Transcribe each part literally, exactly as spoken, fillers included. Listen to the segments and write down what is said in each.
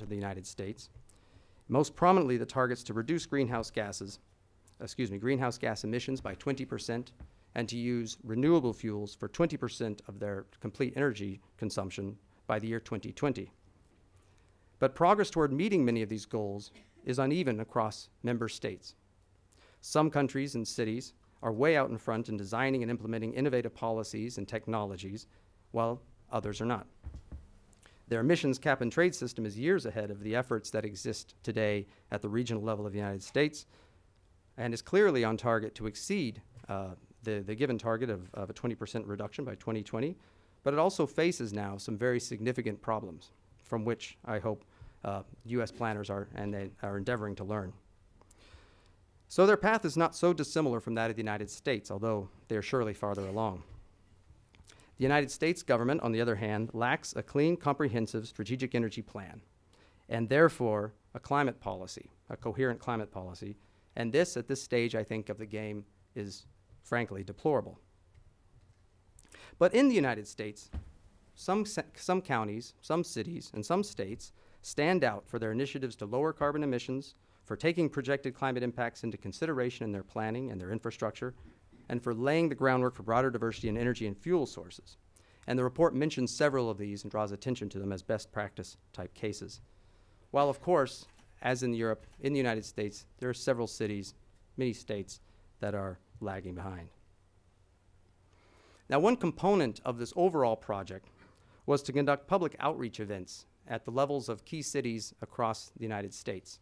of the United States, most prominently the targets to reduce greenhouse gases, excuse me, greenhouse gas emissions by twenty percent and to use renewable fuels for twenty percent of their complete energy consumption by the year twenty twenty. But progress toward meeting many of these goals is uneven across member states. Some countries and cities are way out in front in designing and implementing innovative policies and technologies, while others are not. Their emissions cap and trade system is years ahead of the efforts that exist today at the regional level of the United States and is clearly on target to exceed uh, the, the given target of, of a twenty percent reduction by twenty twenty, but it also faces now some very significant problems from which I hope uh, U S planners are, and they are endeavoring to learn. So their path is not so dissimilar from that of the United States, although they are surely farther along. The United States government, on the other hand, lacks a clean, comprehensive strategic energy plan, and therefore a climate policy, a coherent climate policy. And this, at this stage, I think, of the game is, frankly, deplorable. But in the United States, some, some counties, some cities, and some states stand out for their initiatives to lower carbon emissions, for taking projected climate impacts into consideration in their planning and their infrastructure, and for laying the groundwork for broader diversity in energy and fuel sources. And the report mentions several of these and draws attention to them as best practice type cases. While of course, as in Europe, in the United States, there are several cities, many states, that are lagging behind. Now, one component of this overall project was to conduct public outreach events at the levels of key cities across the United States.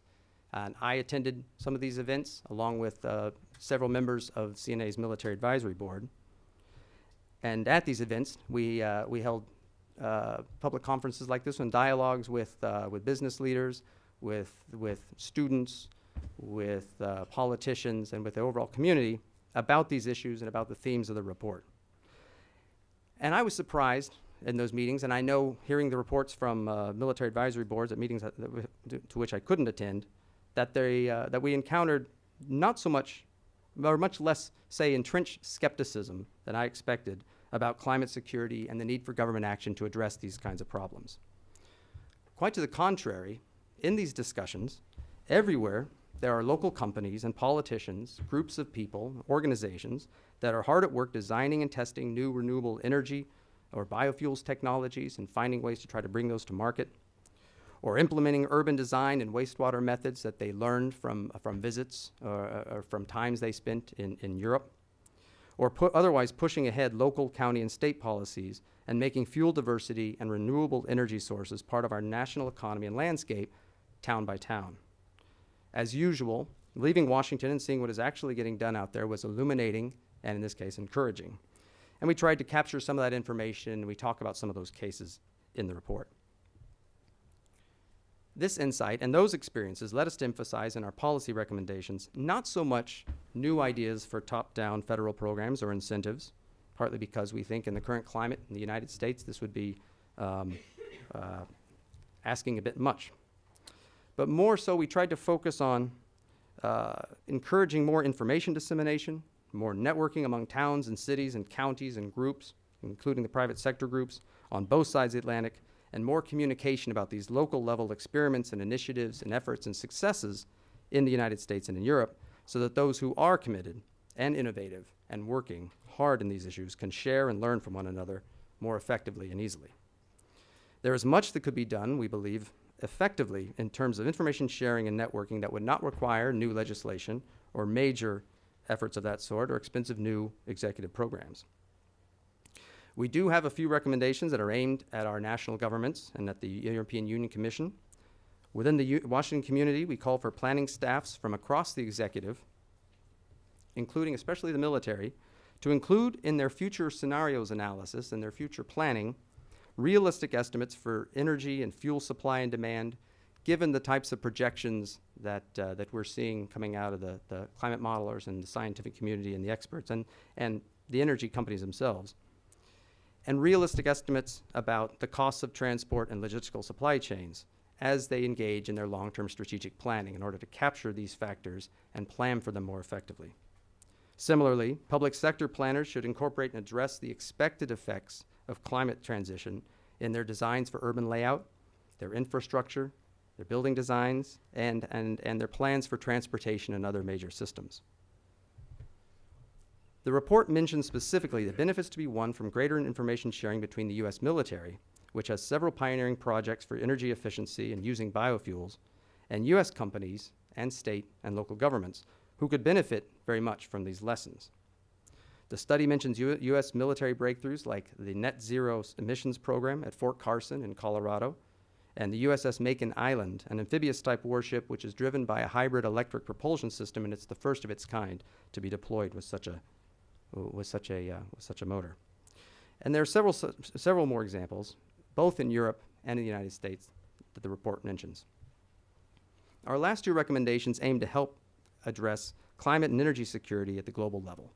And I attended some of these events along with uh, several members of C N A's Military Advisory Board. And at these events, we, uh, we held uh, public conferences like this one, dialogues with, uh, with business leaders, with, with students, with uh, politicians, and with the overall community about these issues and about the themes of the report. And I was surprised in those meetings, and I know hearing the reports from uh, military advisory boards at meetings that, that, to which I couldn't attend, that, they, uh, that we encountered not so much, or much less, say, entrenched skepticism than I expected about climate security and the need for government action to address these kinds of problems. Quite to the contrary, in these discussions, everywhere there are local companies and politicians, groups of people, organizations that are hard at work designing and testing new renewable energy or biofuels technologies and finding ways to try to bring those to market, or implementing urban design and wastewater methods that they learned from, uh, from visits or, or from times they spent in, in Europe, or pu- otherwise pushing ahead local, county, and state policies and making fuel diversity and renewable energy sources part of our national economy and landscape town by town. As usual, leaving Washington and seeing what is actually getting done out there was illuminating and, in this case, encouraging. And we tried to capture some of that information, and we talk about some of those cases in the report. This insight and those experiences led us to emphasize in our policy recommendations not so much new ideas for top-down federal programs or incentives, partly because we think in the current climate in the United States this would be um, uh, asking a bit much. But more so, we tried to focus on uh, encouraging more information dissemination, more networking among towns and cities and counties and groups, including the private sector groups on both sides of the Atlantic, and more communication about these local level experiments and initiatives and efforts and successes in the United States and in Europe, so that those who are committed and innovative and working hard in these issues can share and learn from one another more effectively and easily. There is much that could be done, we believe, effectively in terms of information sharing and networking that would not require new legislation or major efforts of that sort or expensive new executive programs. We do have a few recommendations that are aimed at our national governments and at the European Union Commission. Within the U Washington community, we call for planning staffs from across the executive, including especially the military, to include in their future scenarios analysis and their future planning realistic estimates for energy and fuel supply and demand, given the types of projections that, uh, that we're seeing coming out of the, the climate modelers and the scientific community and the experts and, and the energy companies themselves, and realistic estimates about the costs of transport and logistical supply chains as they engage in their long-term strategic planning in order to capture these factors and plan for them more effectively. Similarly, public sector planners should incorporate and address the expected effects of climate transition in their designs for urban layout, their infrastructure, their building designs, and, and, and their plans for transportation and other major systems. The report mentions specifically the benefits to be won from greater information sharing between the U S military, which has several pioneering projects for energy efficiency and using biofuels, and U S companies and state and local governments who could benefit very much from these lessons. The study mentions U S military breakthroughs like the net zero emissions program at Fort Carson in Colorado and the U S S Macon Island, an amphibious type warship which is driven by a hybrid electric propulsion system, and it's the first of its kind to be deployed with such a, with such a, uh, with such a motor. And there are several, several more examples, both in Europe and in the United States, that the report mentions. Our last two recommendations aim to help address climate and energy security at the global level,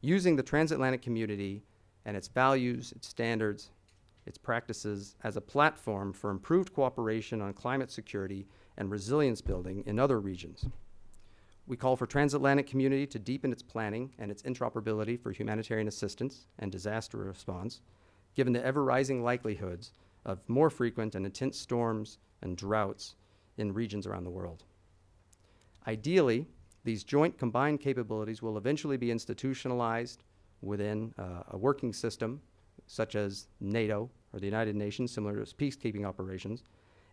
using the transatlantic community and its values, its standards, its practices as a platform for improved cooperation on climate security and resilience building in other regions. We call for transatlantic community to deepen its planning and its interoperability for humanitarian assistance and disaster response, given the ever-rising likelihoods of more frequent and intense storms and droughts in regions around the world. Ideally, these joint combined capabilities will eventually be institutionalized within uh, a working system such as NATO or the United Nations, similar to its peacekeeping operations,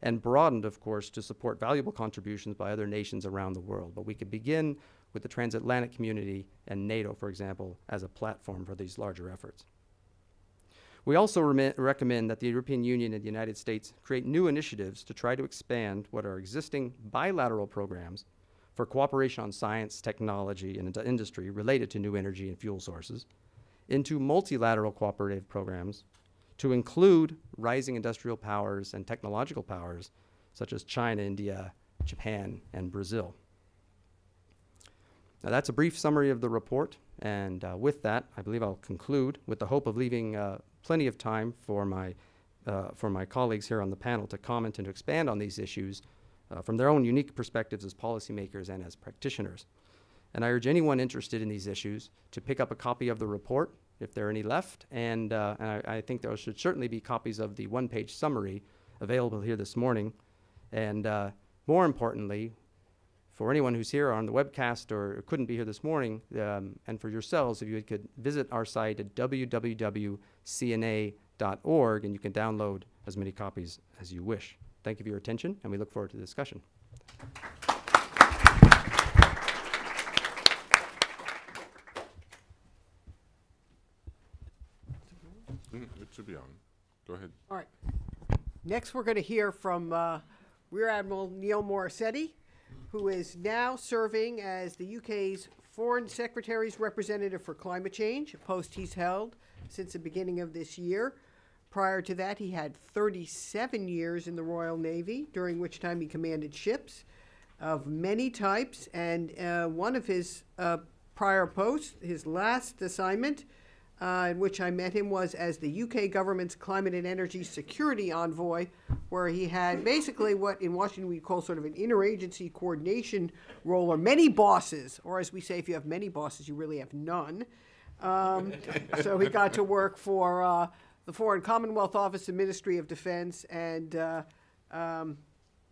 and broadened, of course, to support valuable contributions by other nations around the world. But we could begin with the transatlantic community and NATO, for example, as a platform for these larger efforts. We also recommend that the European Union and the United States create new initiatives to try to expand what are existing bilateral programs for cooperation on science, technology, and industry related to new energy and fuel sources into multilateral cooperative programs to include rising industrial powers and technological powers such as China, India, Japan, and Brazil. Now that's a brief summary of the report, and uh, with that, I believe I'll conclude with the hope of leaving uh, plenty of time for my, uh, for my colleagues here on the panel to comment and to expand on these issues Uh, from their own unique perspectives as policymakers and as practitioners. And I urge anyone interested in these issues to pick up a copy of the report, if there are any left, and, uh, and I, I think there should certainly be copies of the one-page summary available here this morning. And uh, more importantly, for anyone who's here on the webcast or couldn't be here this morning, um, and for yourselves, if you could visit our site at w w w dot c n a dot org, and you can download as many copies as you wish. Thank you for your attention, and we look forward to the discussion. Mm, it should be on. Go ahead. All right. Next, we're going to hear from uh, Rear Admiral Neil Morissetti, who is now serving as the U K's Foreign Secretary's representative for climate change, a post he's held since the beginning of this year. Prior to that, he had thirty-seven years in the Royal Navy, during which time he commanded ships of many types. And uh, one of his uh, prior posts, his last assignment, uh, in which I met him, was as the U K government's Climate and Energy Security Envoy, where he had basically what in Washington we call sort of an interagency coordination role, or many bosses, or as we say, if you have many bosses, you really have none. Um, so he got to work for Uh, the Foreign Commonwealth Office and Ministry of Defense, and uh, um,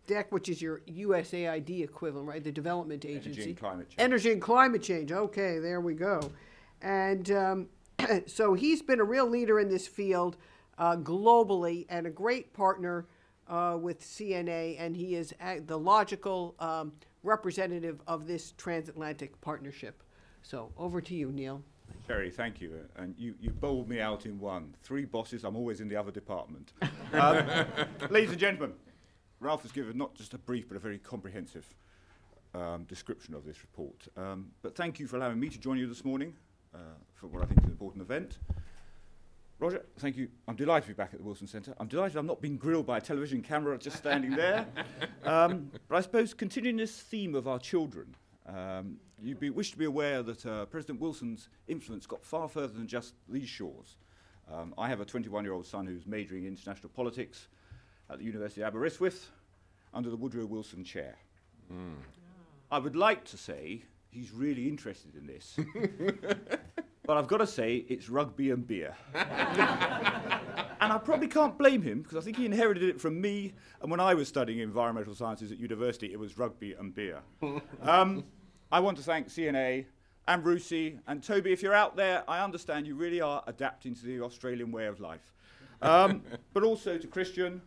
D E C, which is your U S A I D equivalent, right, the Development Agency. Energy and Climate Change. Energy and Climate Change. Okay, there we go. And um, so he's been a real leader in this field uh, globally, and a great partner uh, with C N A, and he is the logical um, representative of this transatlantic partnership. So over to you, Neil. Sherri, thank you. And you, you bowled me out in one. Three bosses, I'm always in the other department. Um, ladies and gentlemen, Ralph has given not just a brief but a very comprehensive um, description of this report. Um, but thank you for allowing me to join you this morning uh, for what I think is an important event. Roger, thank you. I'm delighted to be back at the Wilson Center. I'm delighted I'm not being grilled by a television camera just standing there. Um, but I suppose continuing this theme of our children, Um, you be, wish to be aware that uh, President Wilson's influence got far further than just these shores. Um, I have a twenty-one-year-old son who's majoring in international politics at the University of Aberystwyth under the Woodrow Wilson chair. Mm. Yeah. I would like to say he's really interested in this, but I've got to say it's rugby and beer. And I probably can't blame him, because I think he inherited it from me. And when I was studying environmental sciences at university, it was rugby and beer. um, I want to thank C N A and RUSI and Toby. If you're out there, I understand you really are adapting to the Australian way of life. Um, but also to Christian,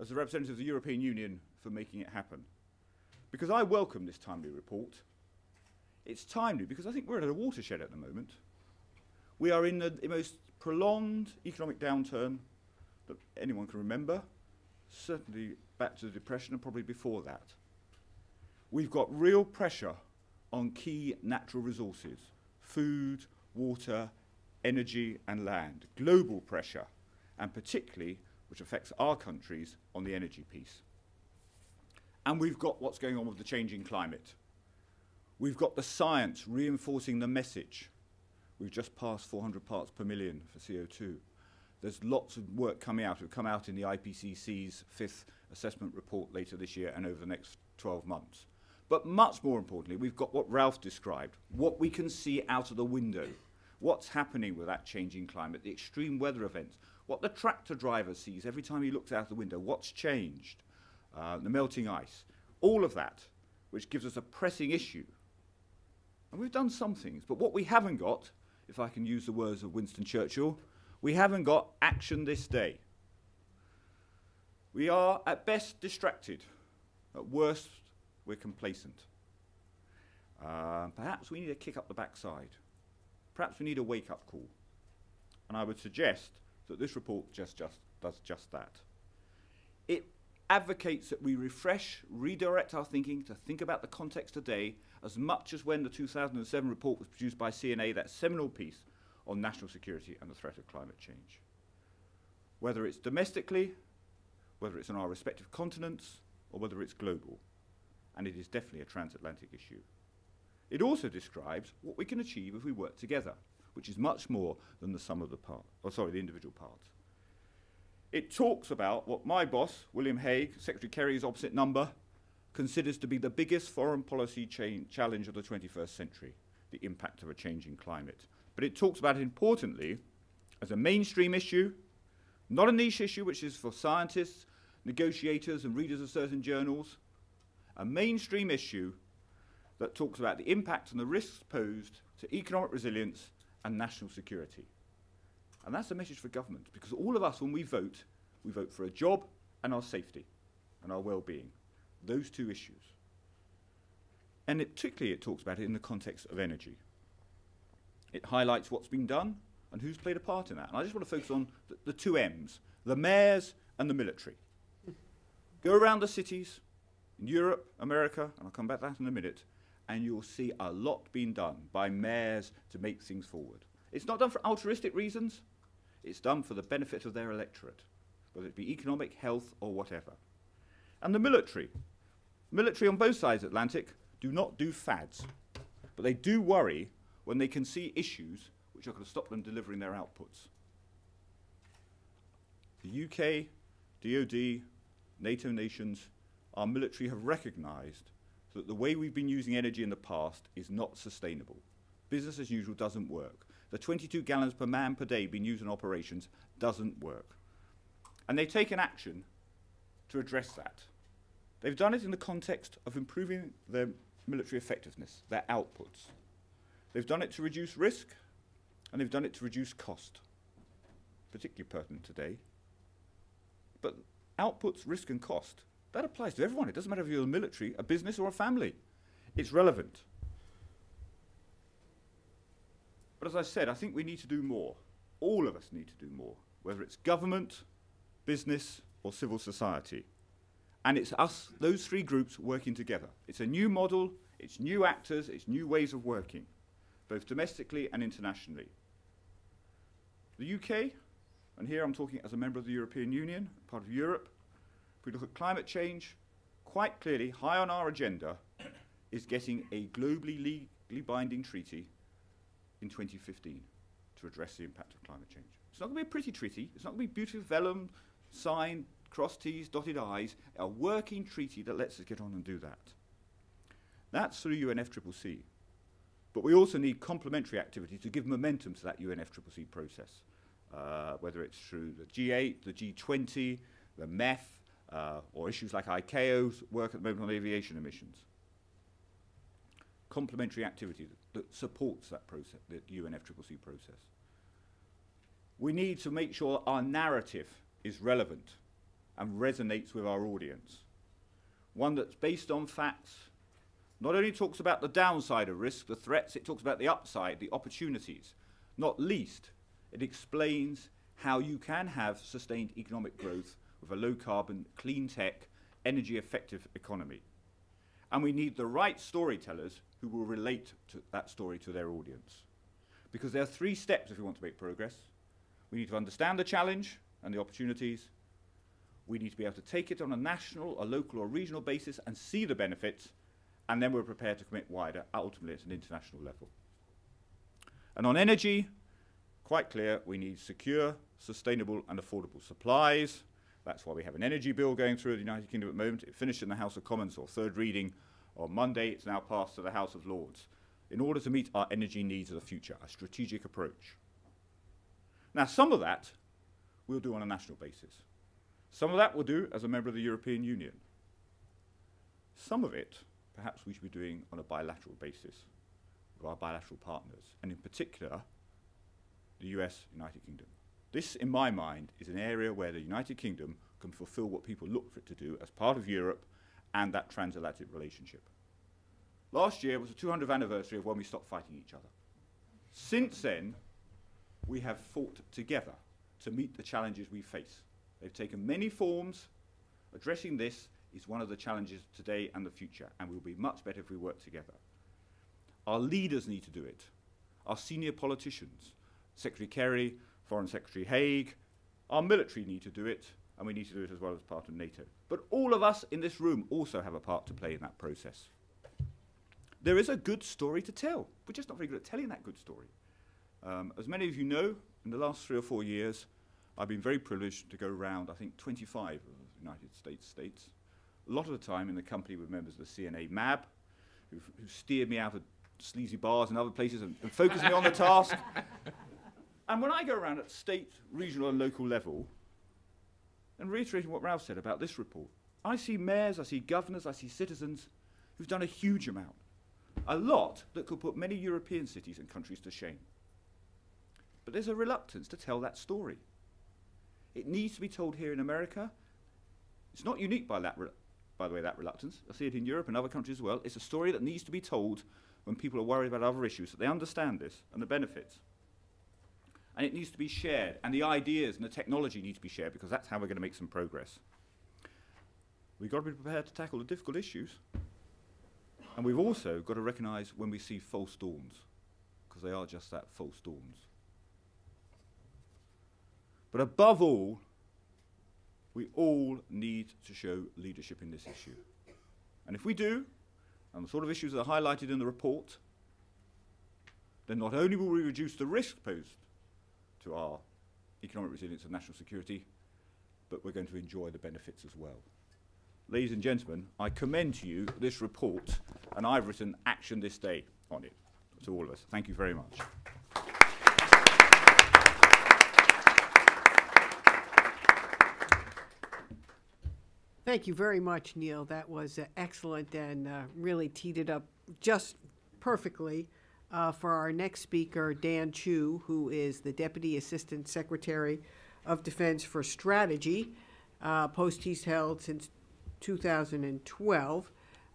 as a representative of the European Union, for making it happen. Because I welcome this timely report. It's timely because I think we're at a watershed at the moment. We are in the, the most prolonged economic downturn that anyone can remember, certainly back to the Depression and probably before that. We've got real pressure on key natural resources, food, water, energy, and land, global pressure, and particularly, which affects our countries, on the energy piece. And we've got what's going on with the changing climate. We've got the science reinforcing the message. We've just passed four hundred parts per million for C O two. There's lots of work coming out. It'll come out in the I P C C's fifth assessment report later this year and over the next twelve months. But much more importantly, we've got what Ralph described, what we can see out of the window, what's happening with that changing climate, the extreme weather events, what the tractor driver sees every time he looks out the window, what's changed, uh, the melting ice, all of that, which gives us a pressing issue. And we've done some things, but what we haven't got, if I can use the words of Winston Churchill, we haven't got action this day. We are at best distracted, at worst we're complacent. Uh, perhaps we need a kick up the backside. Perhaps we need a wake-up call. And I would suggest that this report just, just does just that. It advocates that we refresh, redirect our thinking to think about the context today as much as when the two thousand seven report was produced by C N A, that seminal piece on national security and the threat of climate change. Whether it's domestically, whether it's on our respective continents, or whether it's global. And it is definitely a transatlantic issue. It also describes what we can achieve if we work together, which is much more than the sum of the part, or sorry, the individual parts. It talks about what my boss, William Hague, Secretary Kerry's opposite number, considers to be the biggest foreign policy cha- challenge of the twenty-first century, the impact of a changing climate. But it talks about it importantly as a mainstream issue, not a niche issue, which is for scientists, negotiators, and readers of certain journals, a mainstream issue that talks about the impact and the risks posed to economic resilience and national security. And that's a message for government, because all of us, when we vote, we vote for a job and our safety and our well-being, those two issues. And it, particularly it talks about it in the context of energy. It highlights what's been done and who's played a part in that. And I just want to focus on the, the two M's, the mayors and the military. Go around the cities in Europe, America, and I'll come back to that in a minute, and you'll see a lot being done by mayors to make things forward. It's not done for altruistic reasons. It's done for the benefit of their electorate, whether it be economic, health, or whatever. And the military. Military on both sides of the Atlantic do not do fads, but they do worry when they can see issues which are going to stop them delivering their outputs. The U K, D O D, NATO nations, our military have recognised that the way we've been using energy in the past is not sustainable. Business as usual doesn't work. The twenty-two gallons per man per day being used in operations doesn't work. And they've taken action to address that. They've done it in the context of improving their military effectiveness, their outputs. They've done it to reduce risk, and they've done it to reduce cost, particularly pertinent today. But outputs, risk, and cost, that applies to everyone. It doesn't matter if you're a military, a business, or a family. It's relevant. But as I said, I think we need to do more. All of us need to do more, whether it's government, business, or civil society. And it's us, those three groups, working together. It's a new model, it's new actors, it's new ways of working, both domestically and internationally. The U K, and here I'm talking as a member of the European Union, part of Europe, we look at climate change, quite clearly high on our agenda is getting a globally legally binding treaty in twenty fifteen to address the impact of climate change. It's not going to be a pretty treaty. It's not going to be beautiful vellum, signed, cross T's, dotted I's, a working treaty that lets us get on and do that. That's through U N F C C C. But we also need complementary activity to give momentum to that U N F C C C process. uh, whether it's through the G eight, the G twenty, the M E F, uh, or issues like I C A O's work at the moment on aviation emissions. Complementary activity that, that supports that process, the U N F C C C process. We need to make sure our narrative is relevant and resonates with our audience. One that's based on facts, not only talks about the downside of risk, the threats, it talks about the upside, the opportunities. Not least, it explains how you can have sustained economic growth with a low-carbon, clean tech, energy-effective economy. And we need the right storytellers who will relate to that story to their audience. Because there are three steps if we want to make progress. We need to understand the challenge and the opportunities. We need to be able to take it on a national, a local, or regional basis and see the benefits, and then we're prepared to commit wider, ultimately at an international level. And on energy, quite clear, we need secure, sustainable, and affordable supplies. That's why we have an energy bill going through the United Kingdom at the moment. It finished in the House of Commons, or third reading, on Monday. It's now passed to the House of Lords, in order to meet our energy needs of the future, a strategic approach. Now, some of that we'll do on a national basis. Some of that we'll do as a member of the European Union. Some of it, perhaps we should be doing on a bilateral basis with our bilateral partners, and in particular, the U S, United Kingdom. This, in my mind, is an area where the United Kingdom can fulfill what people look for it to do as part of Europe and that transatlantic relationship. Last year was the two hundredth anniversary of when we stopped fighting each other. Since then, we have fought together to meet the challenges we face. They've taken many forms. Addressing this is one of the challenges today and the future, and we'll be much better if we work together. Our leaders need to do it. Our senior politicians, Secretary Kerry, Foreign Secretary Hague, our military need to do it, and we need to do it as well as part of NATO. But all of us in this room also have a part to play in that process. There is a good story to tell. We're just not very good at telling that good story. Um, as many of you know, in the last three or four years, I've been very privileged to go around, I think, twenty-five of the United States states, a lot of the time in the company with members of the C N A M A B, who steered me out of sleazy bars and other places and, and focused me on the task. And when I go around at state, regional, and local level, and reiterating what Ralph said about this report, I see mayors, I see governors, I see citizens who've done a huge amount, a lot that could put many European cities and countries to shame. But there's a reluctance to tell that story. It needs to be told here in America. It's not unique, by that, by the way, that reluctance. I see it in Europe and other countries as well. It's a story that needs to be told when people are worried about other issues, that they understand this and the benefits. And it needs to be shared, and the ideas and the technology need to be shared, because that's how we're going to make some progress. We've got to be prepared to tackle the difficult issues, and we've also got to recognize when we see false dawns, because they are just that, false dawns. But above all, we all need to show leadership in this issue. And if we do, and the sort of issues that are highlighted in the report, then not only will we reduce the risk posed to our economic resilience and national security, but we're going to enjoy the benefits as well. Ladies and gentlemen, I commend to you this report, and I've written Action This Day on it to all of us. Thank you very much. Thank you very much, Neil. That was uh, excellent, and uh, really teed it up just perfectly uh, for our next speaker, Dan Chu, who is the Deputy Assistant Secretary of Defense for Strategy, uh, post he's held since two thousand twelve.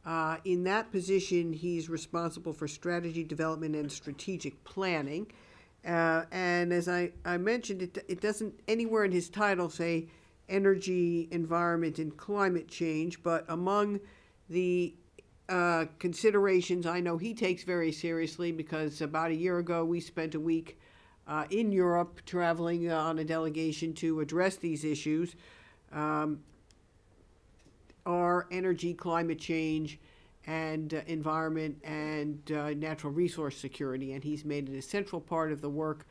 Uh, in that position, he's responsible for strategy development and strategic planning. Uh, and as I, I mentioned, it, it doesn't anywhere in his title say energy, environment, and climate change, but among the uh, considerations I know he takes very seriously, because about a year ago we spent a week uh, in Europe traveling on a delegation to address these issues, um, are energy, climate change, and uh, environment, and uh, natural resource security, and he's made it a central part of the work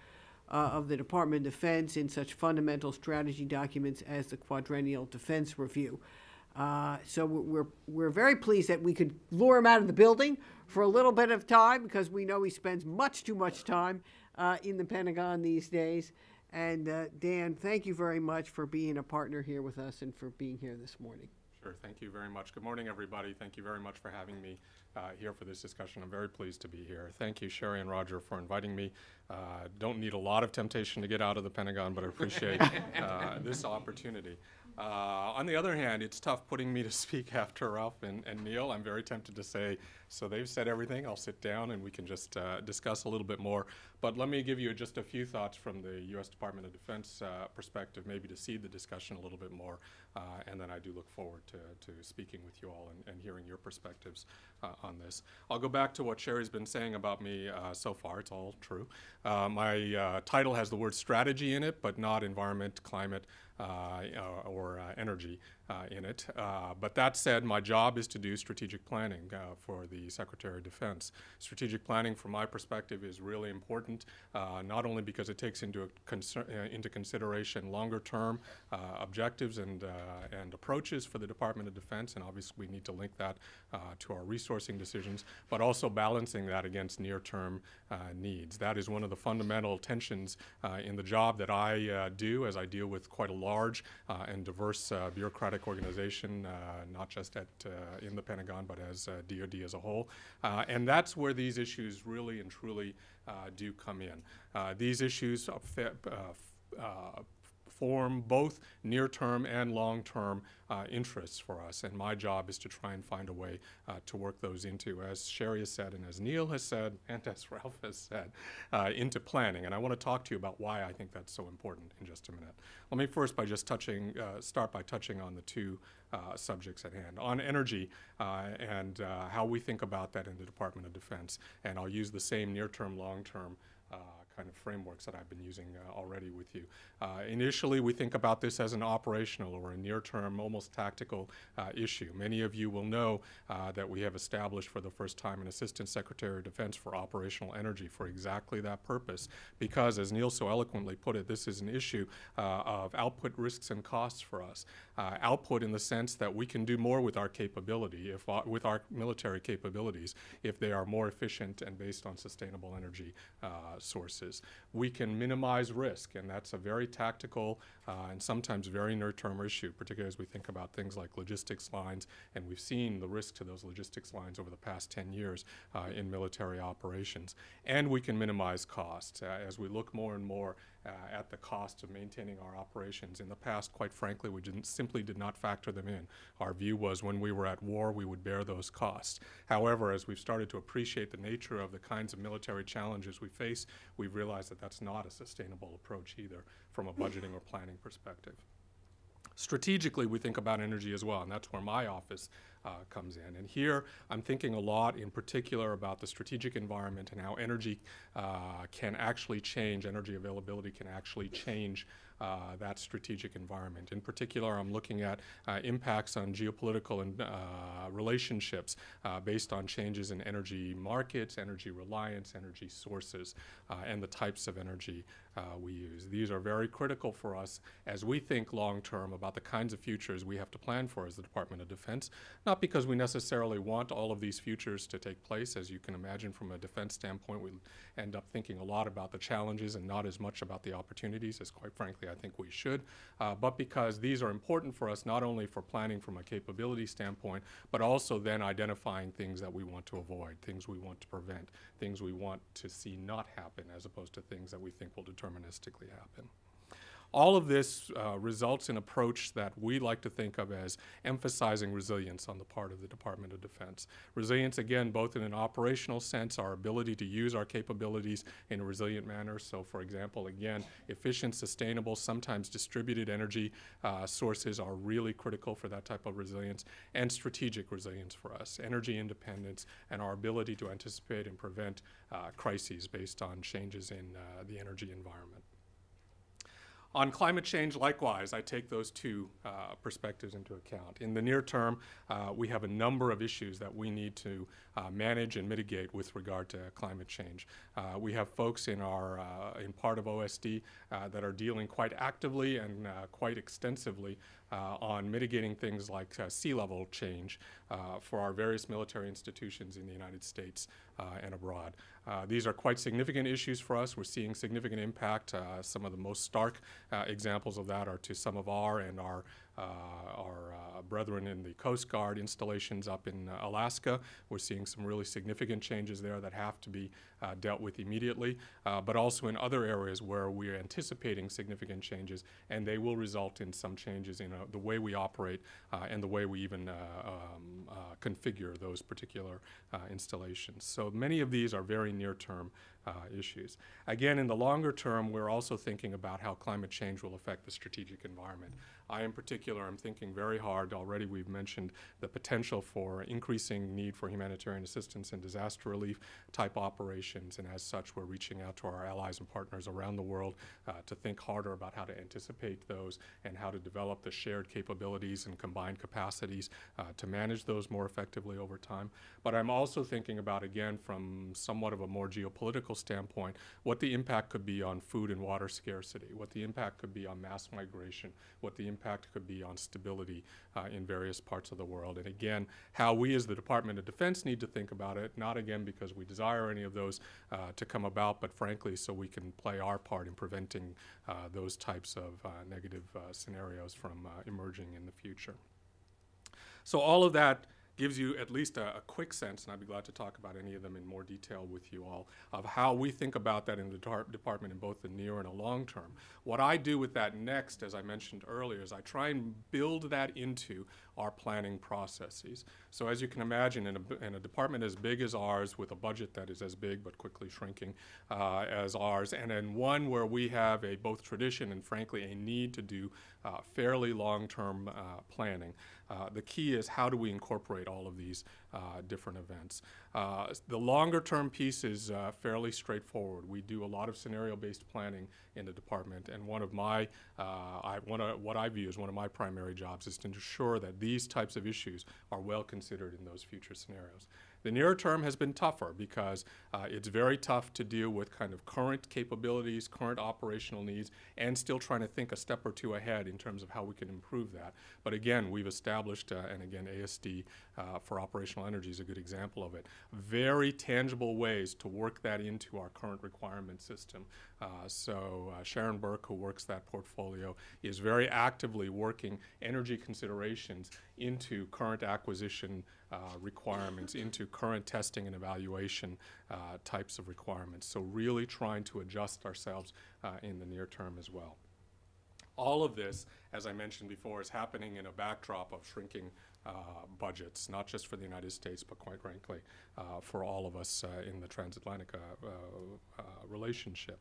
Uh, of the Department of Defense in such fundamental strategy documents as the Quadrennial Defense Review. Uh, so we're, we're very pleased that we could lure him out of the building for a little bit of time, because we know he spends much too much time uh, in the Pentagon these days. And uh, Dan, thank you very much for being a partner here with us and for being here this morning. Sure, thank you very much. Good morning, everybody. Thank you very much for having me uh, here for this discussion. I'm very pleased to be here. Thank you, Sherri and Roger, for inviting me. Uh, don't need a lot of temptation to get out of the Pentagon, but I appreciate uh, this opportunity. Uh, on the other hand, it's tough putting me to speak after Ralph and, and Neil. I'm very tempted to say, so they've said everything, I'll sit down and we can just uh, discuss a little bit more. But let me give you just a few thoughts from the U S Department of Defense uh, perspective, maybe to seed the discussion a little bit more. Uh, and then I do look forward to, to speaking with you all and, and hearing your perspectives uh, on this. I'll go back to what Sherri's been saying about me uh, so far. It's all true. Uh, my uh, title has the word strategy in it, but not environment, climate, Uh, or uh, energy uh, in it. Uh, but that said, my job is to do strategic planning uh, for the Secretary of Defense. Strategic planning, from my perspective, is really important, uh, not only because it takes into, a concern, uh, into consideration longer-term uh, objectives and, uh, and approaches for the Department of Defense, and obviously we need to link that uh, to our resourcing decisions, but also balancing that against near-term uh, needs. That is one of the fundamental tensions uh, in the job that I uh, do, as I deal with quite a lot large uh, and diverse uh, bureaucratic organization, uh, not just at, uh, in the Pentagon, but as uh, D O D as a whole. Uh, and that's where these issues really and truly uh, do come in. Uh, these issues uh, uh, form both near-term and long-term uh, interests for us, and my job is to try and find a way uh, to work those into, as Sherri has said and as Neil has said and as Ralph has said, uh, into planning. And I want to talk to you about why I think that's so important in just a minute. Let me first by just touching, uh, start by touching on the two Uh, subjects at hand. On energy uh, and uh, how we think about that in the Department of Defense. And I'll use the same near-term, long-term uh, kind of frameworks that I've been using uh, already with you. Uh, initially, we think about this as an operational or a near-term, almost tactical uh, issue. Many of you will know uh, that we have established for the first time an Assistant Secretary of Defense for Operational Energy for exactly that purpose. Because, as Neil so eloquently put it, this is an issue uh, of output risks and costs for us. Uh, output in the sense that we can do more with our capability, if uh, with our military capabilities, if they are more efficient and based on sustainable energy uh, sources. We can minimize risk, and that's a very tactical uh, and sometimes very near-term issue, particularly as we think about things like logistics lines, and we've seen the risk to those logistics lines over the past ten years uh, in military operations. And we can minimize costs uh, as we look more and more Uh, at the cost of maintaining our operations. In the past, quite frankly, we didn't, simply did not factor them in. Our view was when we were at war, we would bear those costs. However, as we've started to appreciate the nature of the kinds of military challenges we face, we've realized that that's not a sustainable approach either from a budgeting or planning perspective. Strategically, we think about energy as well, and that's where my office uh, comes in. And here, I'm thinking a lot in particular about the strategic environment and how energy uh, can actually change, energy availability can actually change Uh, that strategic environment. In particular, I'm looking at uh, impacts on geopolitical and uh, relationships uh, based on changes in energy markets, energy reliance, energy sources, uh, and the types of energy uh, we use. These are very critical for us as we think long-term about the kinds of futures we have to plan for as the Department of Defense, not because we necessarily want all of these futures to take place. As you can imagine, from a defense standpoint, we end up thinking a lot about the challenges and not as much about the opportunities as, quite frankly, I think we should, uh, but because these are important for us not only for planning from a capability standpoint, but also then identifying things that we want to avoid, things we want to prevent, things we want to see not happen, as opposed to things that we think will deterministically happen. All of this uh, results in an approach that we like to think of as emphasizing resilience on the part of the Department of Defense. Resilience, again, both in an operational sense, our ability to use our capabilities in a resilient manner. So, for example, again, efficient, sustainable, sometimes distributed energy uh, sources are really critical for that type of resilience, and strategic resilience for us, energy independence, and our ability to anticipate and prevent uh, crises based on changes in uh, the energy environment. On climate change, likewise, I take those two uh, perspectives into account. In the near term, uh, we have a number of issues that we need to uh, manage and mitigate with regard to climate change. Uh, we have folks in our, uh, in part of O S D uh, that are dealing quite actively and uh, quite extensively Uh, on mitigating things like uh, sea level change, uh, for our various military institutions in the United States uh, and abroad. Uh, these are quite significant issues for us. We're seeing significant impact. Uh, some of the most stark uh, examples of that are to some of our and our Uh, our uh, brethren in the Coast Guard installations up in uh, Alaska. We're seeing some really significant changes there that have to be uh, dealt with immediately, uh, but also in other areas where we're anticipating significant changes, and they will result in some changes in uh, the way we operate uh, and the way we even uh, um, uh, configure those particular uh, installations. So many of these are very near-term Uh, issues. Again, in the longer term, we're also thinking about how climate change will affect the strategic environment. I, in particular, am thinking very hard. Already we've mentioned the potential for increasing need for humanitarian assistance and disaster relief type operations, and as such, we're reaching out to our allies and partners around the world uh, to think harder about how to anticipate those and how to develop the shared capabilities and combined capacities uh, to manage those more effectively over time. But I'm also thinking about, again, from somewhat of a more geopolitical standpoint, what the impact could be on food and water scarcity, what the impact could be on mass migration, what the impact could be on stability uh, in various parts of the world. And again, how we as the Department of Defense need to think about it, not again because we desire any of those uh, to come about, but frankly so we can play our part in preventing uh, those types of uh, negative uh, scenarios from uh, emerging in the future. So all of that gives you at least a, a quick sense, and I'd be glad to talk about any of them in more detail with you all, of how we think about that in the department in both the near and the long term. What I do with that next, as I mentioned earlier, is I try and build that into our planning processes. So as you can imagine, in a, in a department as big as ours, with a budget that is as big but quickly shrinking uh, as ours, and in one where we have a both tradition and frankly a need to do uh, fairly long-term uh, planning, Uh, the key is how do we incorporate all of these uh, different events. Uh, the longer term piece is uh, fairly straightforward. We do a lot of scenario-based planning in the department, and one of my, uh, I, one of, what I view as one of my primary jobs is to ensure that these types of issues are well considered in those future scenarios. The nearer term has been tougher because uh, it's very tough to deal with kind of current capabilities, current operational needs, and still trying to think a step or two ahead in terms of how we can improve that. But again, we've established, uh, and again, A S D uh, for operational energy is a good example of it, very tangible ways to work that into our current requirement system. Uh, so uh, Sharon Burke, who works that portfolio, is very actively working energy considerations into current acquisition Uh, requirements, into current testing and evaluation uh, types of requirements. So really trying to adjust ourselves uh, in the near term as well. All of this, as I mentioned before, is happening in a backdrop of shrinking uh, budgets, not just for the United States, but quite frankly, uh, for all of us uh, in the transatlantic uh, uh, relationship.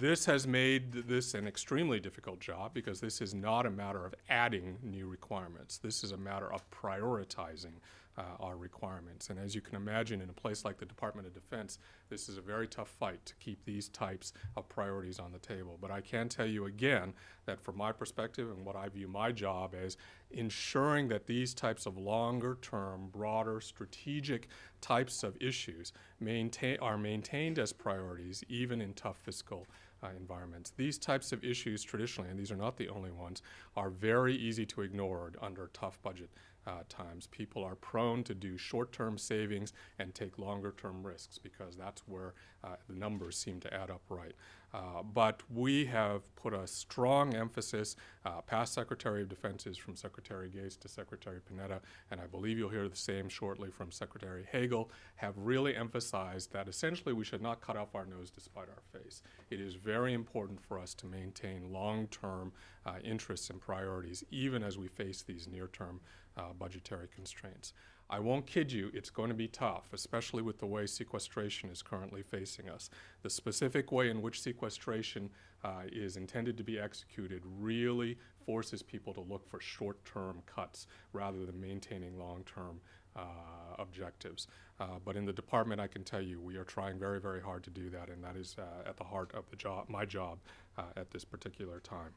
This has made this an extremely difficult job because this is not a matter of adding new requirements. This is a matter of prioritizing uh, our requirements. And as you can imagine, in a place like the Department of Defense, this is a very tough fight to keep these types of priorities on the table. But I can tell you again that from my perspective and what I view my job as, ensuring that these types of longer-term, broader, strategic types of issues maintain, are maintained as priorities, even in tough fiscal uh, environments. These types of issues traditionally, and these are not the only ones, are very easy to ignore under tough budget Uh, times. People are prone to do short-term savings and take longer-term risks because that's where uh, the numbers seem to add up right. Uh, but we have put a strong emphasis, uh, past Secretary of Defenses from Secretary Gates to Secretary Panetta, and I believe you'll hear the same shortly from Secretary Hagel, have really emphasized that essentially we should not cut off our nose despite our face. It is very important for us to maintain long-term uh, interests and priorities even as we face these near-term Uh, budgetary constraints. I won't kid you, it's going to be tough, especially with the way sequestration is currently facing us. The specific way in which sequestration uh, is intended to be executed really forces people to look for short-term cuts rather than maintaining long-term uh, objectives. Uh, but in the department, I can tell you, we are trying very, very hard to do that, and that is uh, at the heart of the job, my job uh, at this particular time.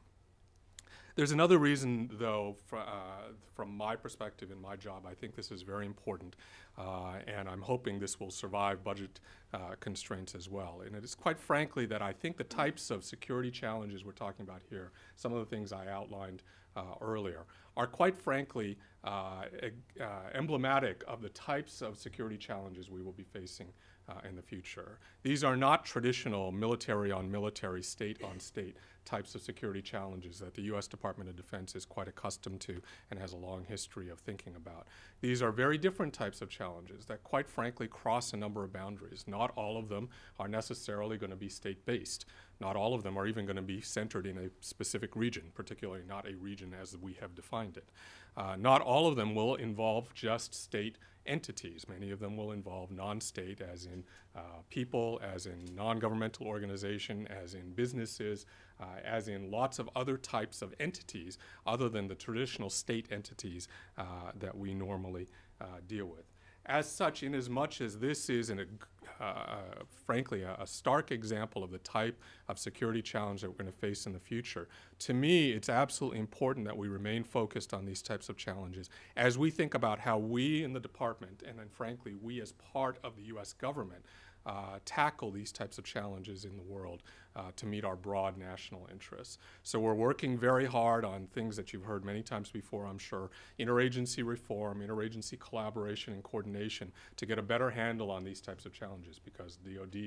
There's another reason, though, fr uh, from my perspective in my job, I think this is very important, uh, and I'm hoping this will survive budget uh, constraints as well. And it is quite frankly that I think the types of security challenges we're talking about here, some of the things I outlined uh, earlier, are quite frankly uh, e uh, emblematic of the types of security challenges we will be facing Uh, in the future. These are not traditional military-on-military, state-on-state types of security challenges that the U S Department of Defense is quite accustomed to and has a long history of thinking about. These are very different types of challenges that, quite frankly, cross a number of boundaries. Not all of them are necessarily going to be state-based. Not all of them are even going to be centered in a specific region, particularly not a region as we have defined it. Uh, not all of them will involve just state entities. Many of them will involve non-state, as in uh, people, as in non-governmental organization, as in businesses, uh, as in lots of other types of entities other than the traditional state entities uh, that we normally uh, deal with. As such, inasmuch as this is, an, uh, uh, frankly, a, a stark example of the type of security challenge that we're going to face in the future, to me, it's absolutely important that we remain focused on these types of challenges as we think about how we in the department, and then, frankly, we as part of the U S government, Uh, tackle these types of challenges in the world uh, to meet our broad national interests. So we're working very hard on things that you've heard many times before, I'm sure, interagency reform, interagency collaboration and coordination to get a better handle on these types of challenges, because D O D,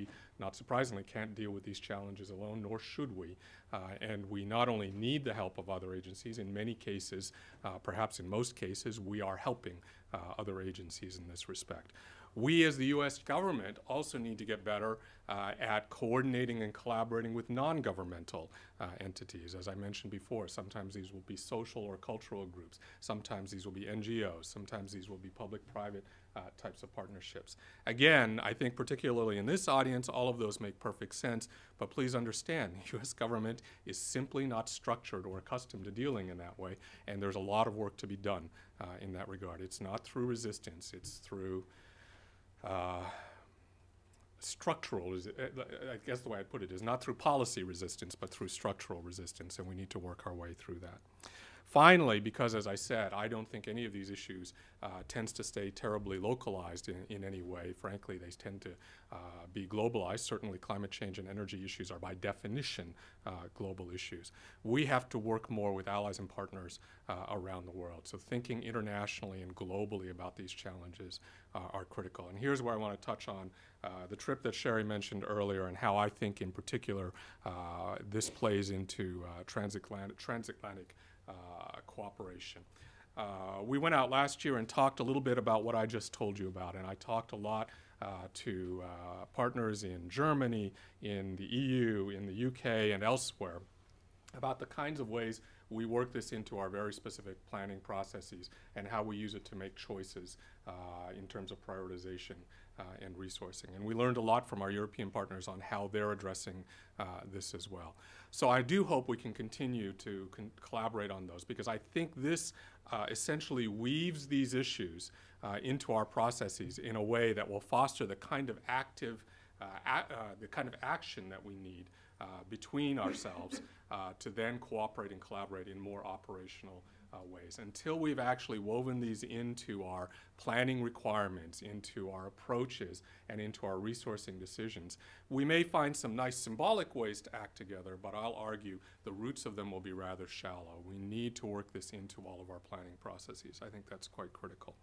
not surprisingly, can't deal with these challenges alone, nor should we. Uh, and we not only need the help of other agencies, in many cases, uh, perhaps in most cases, we are helping uh, other agencies in this respect. We as the U S government also need to get better uh, at coordinating and collaborating with non-governmental uh, entities. As I mentioned before, sometimes these will be social or cultural groups. Sometimes these will be N G Os. Sometimes these will be public-private uh, types of partnerships. Again, I think particularly in this audience, all of those make perfect sense. But please understand, the U S government is simply not structured or accustomed to dealing in that way. And there's a lot of work to be done uh, in that regard. It's not through resistance. It's through Uh, structural, is, uh, I guess the way I'd put it, is not through policy resistance, but through structural resistance, and we need to work our way through that. Finally, because as I said, I don't think any of these issues uh, tends to stay terribly localized in, in any way. Frankly, they tend to uh, be globalized. Certainly climate change and energy issues are by definition uh, global issues. We have to work more with allies and partners uh, around the world. So thinking internationally and globally about these challenges uh, are critical. And here's where I want to touch on Uh, the trip that Sherri mentioned earlier and how I think in particular uh, this plays into uh, transatlantic, transatlantic uh, cooperation. Uh, we went out last year and talked a little bit about what I just told you about, and I talked a lot uh, to uh, partners in Germany, in the E U, in the U K, and elsewhere about the kinds of ways we work this into our very specific planning processes and how we use it to make choices uh, in terms of prioritization uh, and resourcing. And we learned a lot from our European partners on how they're addressing uh, this as well. So I do hope we can continue to con collaborate on those, because I think this uh, essentially weaves these issues uh, into our processes in a way that will foster the kind of active, uh, uh, the kind of action that we need Uh, between ourselves uh, to then cooperate and collaborate in more operational uh, ways. Until we've actually woven these into our planning requirements, into our approaches, and into our resourcing decisions, we may find some nice symbolic ways to act together, but I'll argue the roots of them will be rather shallow. We need to work this into all of our planning processes. I think that's quite critical.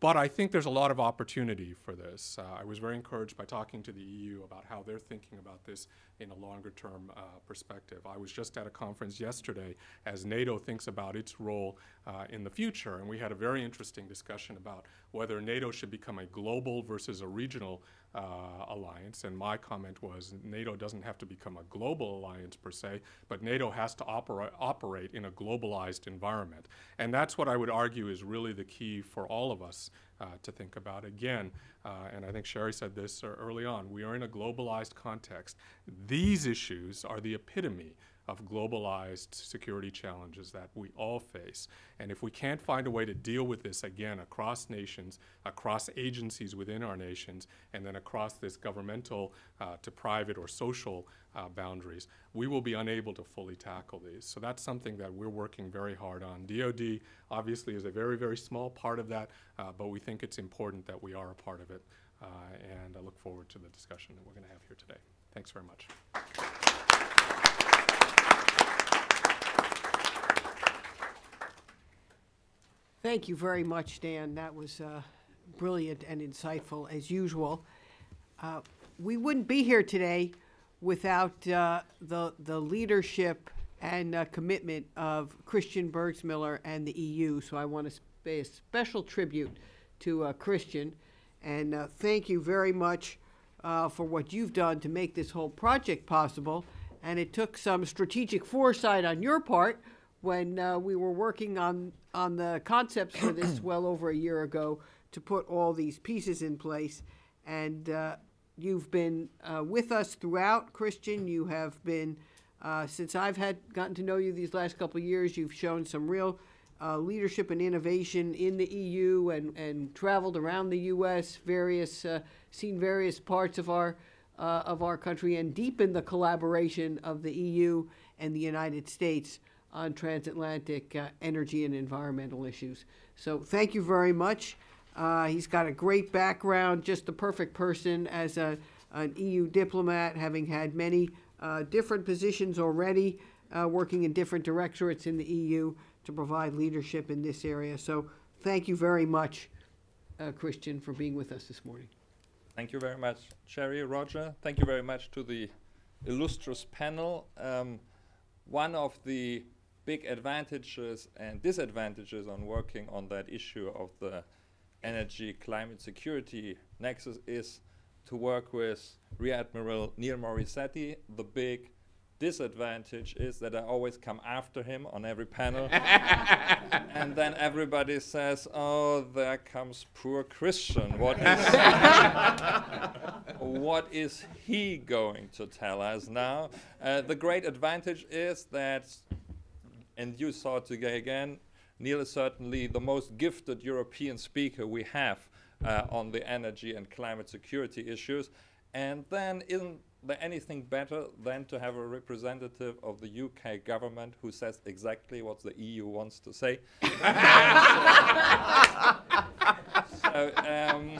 But I think there's a lot of opportunity for this. Uh, I was very encouraged by talking to the E U about how they're thinking about this in a longer-term uh, perspective. I was just at a conference yesterday as NATO thinks about its role uh, in the future, and we had a very interesting discussion about whether NATO should become a global versus a regional uh, alliance. And my comment was NATO doesn't have to become a global alliance per se, but NATO has to opera operate in a globalized environment. And that's what I would argue is really the key for all of us Uh, to think about. Again, uh, and I think Sherri said this early on, we are in a globalized context. These issues are the epitome of globalized security challenges that we all face. And if we can't find a way to deal with this, again, across nations, across agencies within our nations, and then across this governmental uh, to private or social uh, boundaries, we will be unable to fully tackle these. So that's something that we're working very hard on. D O D obviously is a very, very small part of that, uh, but we think it's important that we are a part of it. Uh, and I look forward to the discussion that we're going to have here today. Thanks very much. Thank you very much, Dan. That was uh, brilliant and insightful, as usual. Uh, we wouldn't be here today without uh, the, the leadership and uh, commitment of Christian Bergsmiller and the E U, so I want to pay a special tribute to uh, Christian. And uh, thank you very much uh, for what you've done to make this whole project possible. And it took some strategic foresight on your part when uh, we were working on, on the concepts for this well over a year ago to put all these pieces in place. And uh, you've been uh, with us throughout, Christian. You have been, uh, since I've had gotten to know you these last couple of years, you've shown some real Uh, leadership and innovation in the E U, and, and traveled around the U S, various, uh, seen various parts of our, uh, of our country, and deepened the collaboration of the E U and the United States on transatlantic uh, energy and environmental issues. So thank you very much. Uh, he's got a great background, just the perfect person as a, an E U diplomat, having had many uh, different positions already, uh, working in different directorates in the E U. To provide leadership in this area. So thank you very much, uh, Christian, for being with us this morning. Thank you very much, Sherri, Roger. Thank you very much to the illustrious panel. Um, one of the big advantages and disadvantages on working on that issue of the energy climate security nexus is to work with Rear Admiral Neil Morissetti. The big disadvantage is that I always come after him on every panel. And then everybody says, oh, there comes poor Christian. What is, what is he going to tell us now? Uh, the great advantage is that, and you saw today again, Neil is certainly the most gifted European speaker we have uh, on the energy and climate security issues. And then in there anything better than to have a representative of the U K government who says exactly what the E U wants to say? so, um,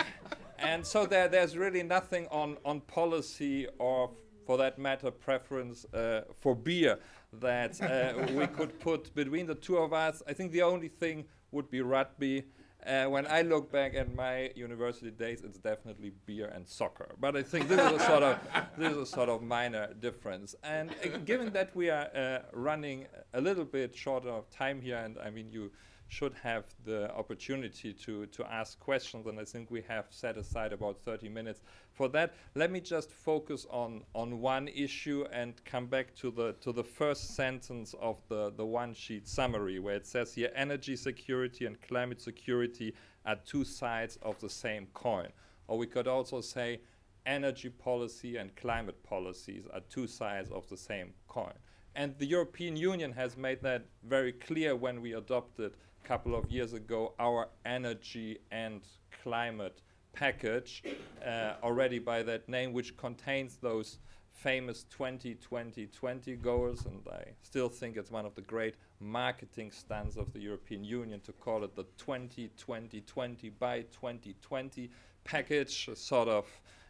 and so there, there's really nothing on, on policy or, for that matter, preference uh, for beer that uh, we could put between the two of us. I think the only thing would be rugby. Uh, when I look back at my university days, it's definitely beer and soccer. But I think this is a sort of this is a sort of minor difference. And uh, given that we are uh, running a little bit short of time here, and I mean you should have the opportunity to to ask questions, and I think we have set aside about thirty minutes for that. Let me just focus on on one issue and come back to the to the first sentence of the the one-sheet summary, where it says here, energy security and climate security are two sides of the same coin. Or we could also say energy policy and climate policies are two sides of the same coin. And the European Union has made that very clear when we adopted a couple of years ago our energy and climate package, uh, already by that name, which contains those famous twenty twenty twenty goals, and I still think it's one of the great marketing stunts of the European Union to call it the twenty twenty twenty by twenty twenty package, a sort of,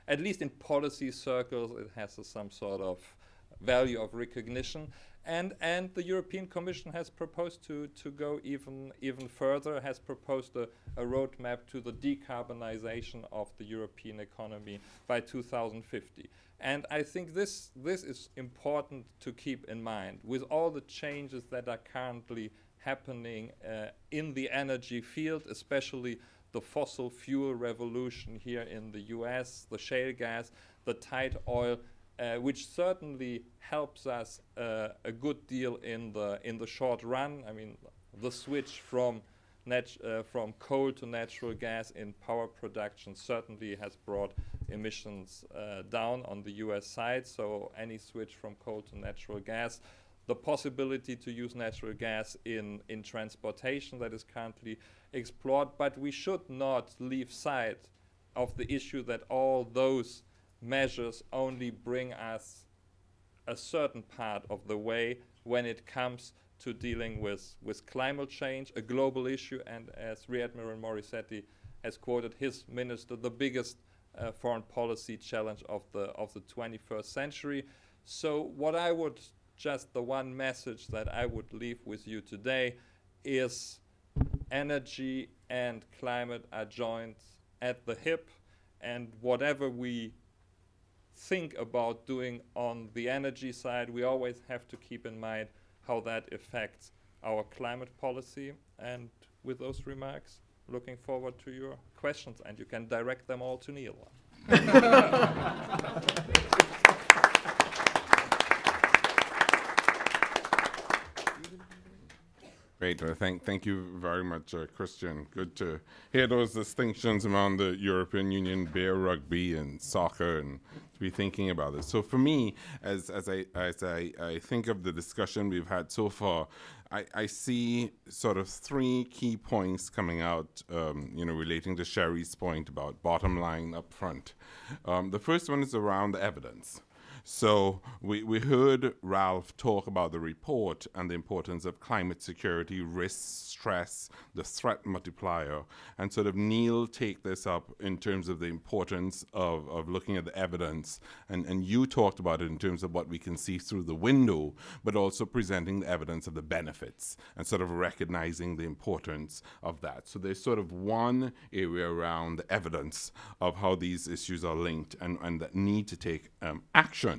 at least in policy circles, it has a, some sort of value of recognition. And, and the European Commission has proposed to, to go even, even further, has proposed a, a roadmap to the decarbonization of the European economy by two thousand fifty. And I think this, this is important to keep in mind. With all the changes that are currently happening uh, in the energy field, especially the fossil fuel revolution here in the U S, the shale gas, the tight oil, Uh, which certainly helps us uh, a good deal in the in the short run. I mean, the switch from nat uh, from coal to natural gas in power production certainly has brought emissions uh, down on the U S side. So any switch from coal to natural gas, the possibility to use natural gas in, in transportation that is currently explored. But we should not leave sight of the issue that all those measures only bring us a certain part of the way when it comes to dealing with, with climate change, a global issue, and as Rear Admiral Morissetti has quoted his minister, the biggest uh, foreign policy challenge of the, of the twenty-first century. So what I would, just the one message that I would leave with you today is energy and climate are joined at the hip, and whatever we think about doing on the energy side, we always have to keep in mind how that affects our climate policy. And with those remarks, looking forward to your questions, and you can direct them all to Neil. Great. Well, thank, thank you very much, uh, Christian. Good to hear those distinctions around the European Union, beer, rugby, and soccer, and to be thinking about it. So for me, as, as, I, as I, I think of the discussion we've had so far, I, I see sort of three key points coming out, um, you know, relating to Sherri's point about bottom line up front. Um, the first one is around the evidence. So we, we heard Ralph talk about the report and the importance of climate security, risk, stress, the threat multiplier, and sort of Neil take this up in terms of the importance of, of looking at the evidence, and, and you talked about it in terms of what we can see through the window, but also presenting the evidence of the benefits and sort of recognizing the importance of that. So there's sort of one area around the evidence of how these issues are linked and, and that need to take um, action.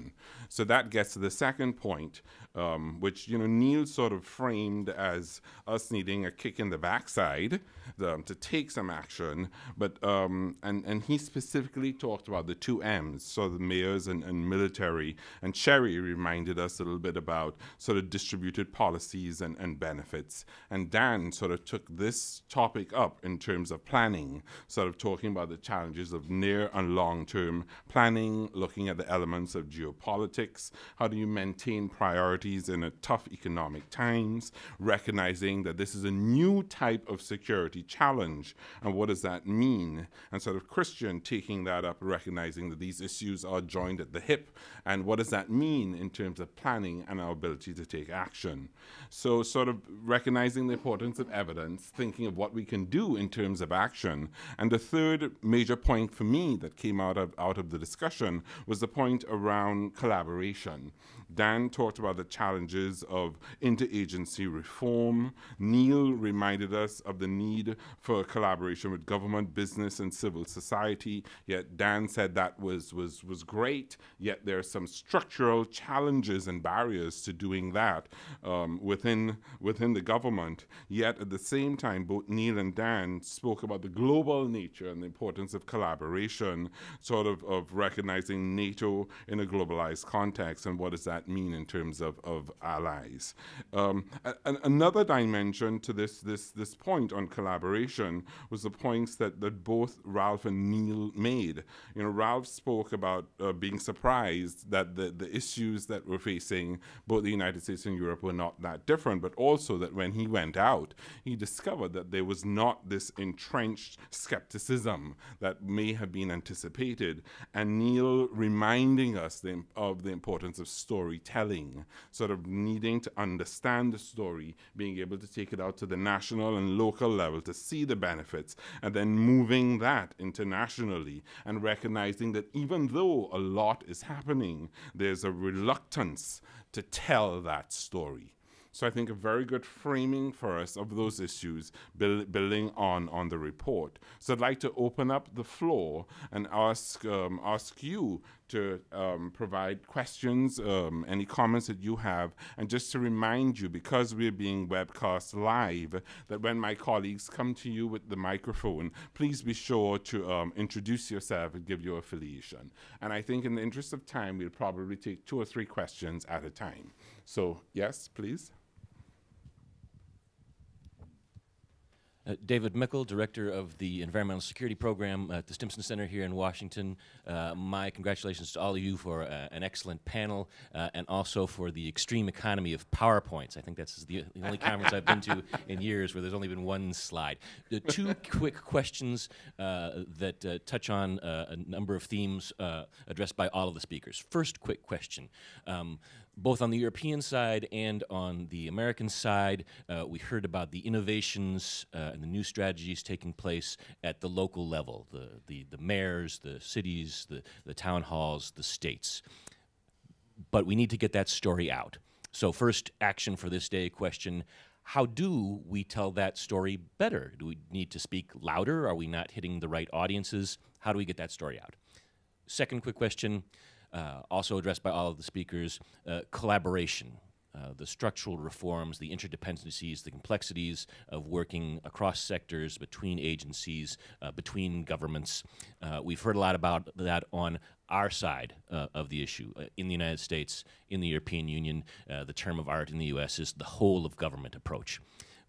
So that gets to the second point, um, which, you know, Neil sort of framed as us needing a kick in the backside um, to take some action, but um, and, and he specifically talked about the two M's, so the mayors and, and military, and Sherri reminded us a little bit about sort of distributed policies and, and benefits, and Dan sort of took this topic up in terms of planning, sort of talking about the challenges of near and long-term planning, looking at the elements of geopolitics, how do you maintain priorities in a tough economic times, recognizing that this is a new type of security challenge, and what does that mean? And sort of Christian taking that up, recognizing that these issues are joined at the hip, and what does that mean in terms of planning and our ability to take action? So sort of recognizing the importance of evidence, thinking of what we can do in terms of action. And the third major point for me that came out of, out of the discussion was the point around collaboration. Dan talked about the challenges of interagency reform. Neil reminded us of the need for collaboration with government, business, and civil society. Yet Dan said that was, was, was great, yet there are some structural challenges and barriers to doing that um, within, within the government. Yet at the same time, both Neil and Dan spoke about the global nature and the importance of collaboration, sort of, of recognizing NATO in a globalized context and what does that mean in terms of, of allies. Um, a, a, another dimension to this, this, this point on collaboration was the points that, that both Ralph and Neil made. You know, Ralph spoke about uh, being surprised that the, the issues that were facing both the United States and Europe were not that different, but also that when he went out, he discovered that there was not this entrenched skepticism that may have been anticipated. And Neil reminded us the, of the importance of storytelling, sort of needing to understand the story, being able to take it out to the national and local level to see the benefits, and then moving that internationally and recognizing that even though a lot is happening, there's a reluctance to tell that story. So I think a very good framing for us of those issues, build, building on, on the report. So I'd like to open up the floor and ask, um, ask you to um, provide questions, um, any comments that you have, and just to remind you, because we're being webcast live, that when my colleagues come to you with the microphone, please be sure to um, introduce yourself and give your affiliation. And I think in the interest of time, we'll probably take two or three questions at a time. So yes, please. Uh, David Mickle, Director of the Environmental Security Program at the Stimson Center here in Washington. Uh, my congratulations to all of you for uh, an excellent panel uh, and also for the extreme economy of PowerPoints. I think that's the, the only conference I've been to in years where there's only been one slide. Uh, two quick questions uh, that uh, touch on uh, a number of themes uh, addressed by all of the speakers. First quick question. Um, Both on the European side and on the American side, uh, we heard about the innovations uh, and the new strategies taking place at the local level, the, the, the mayors, the cities, the, the town halls, the states. But we need to get that story out. So first action for this day question, how do we tell that story better? Do we need to speak louder? Are we not hitting the right audiences? How do we get that story out? Second quick question. Uh, also addressed by all of the speakers, uh, collaboration, uh, the structural reforms, the interdependencies, the complexities of working across sectors, between agencies, uh, between governments. Uh, we've heard a lot about that on our side uh, of the issue. Uh, in the United States, in the European Union, uh, the term of art in the U S is the whole of government approach.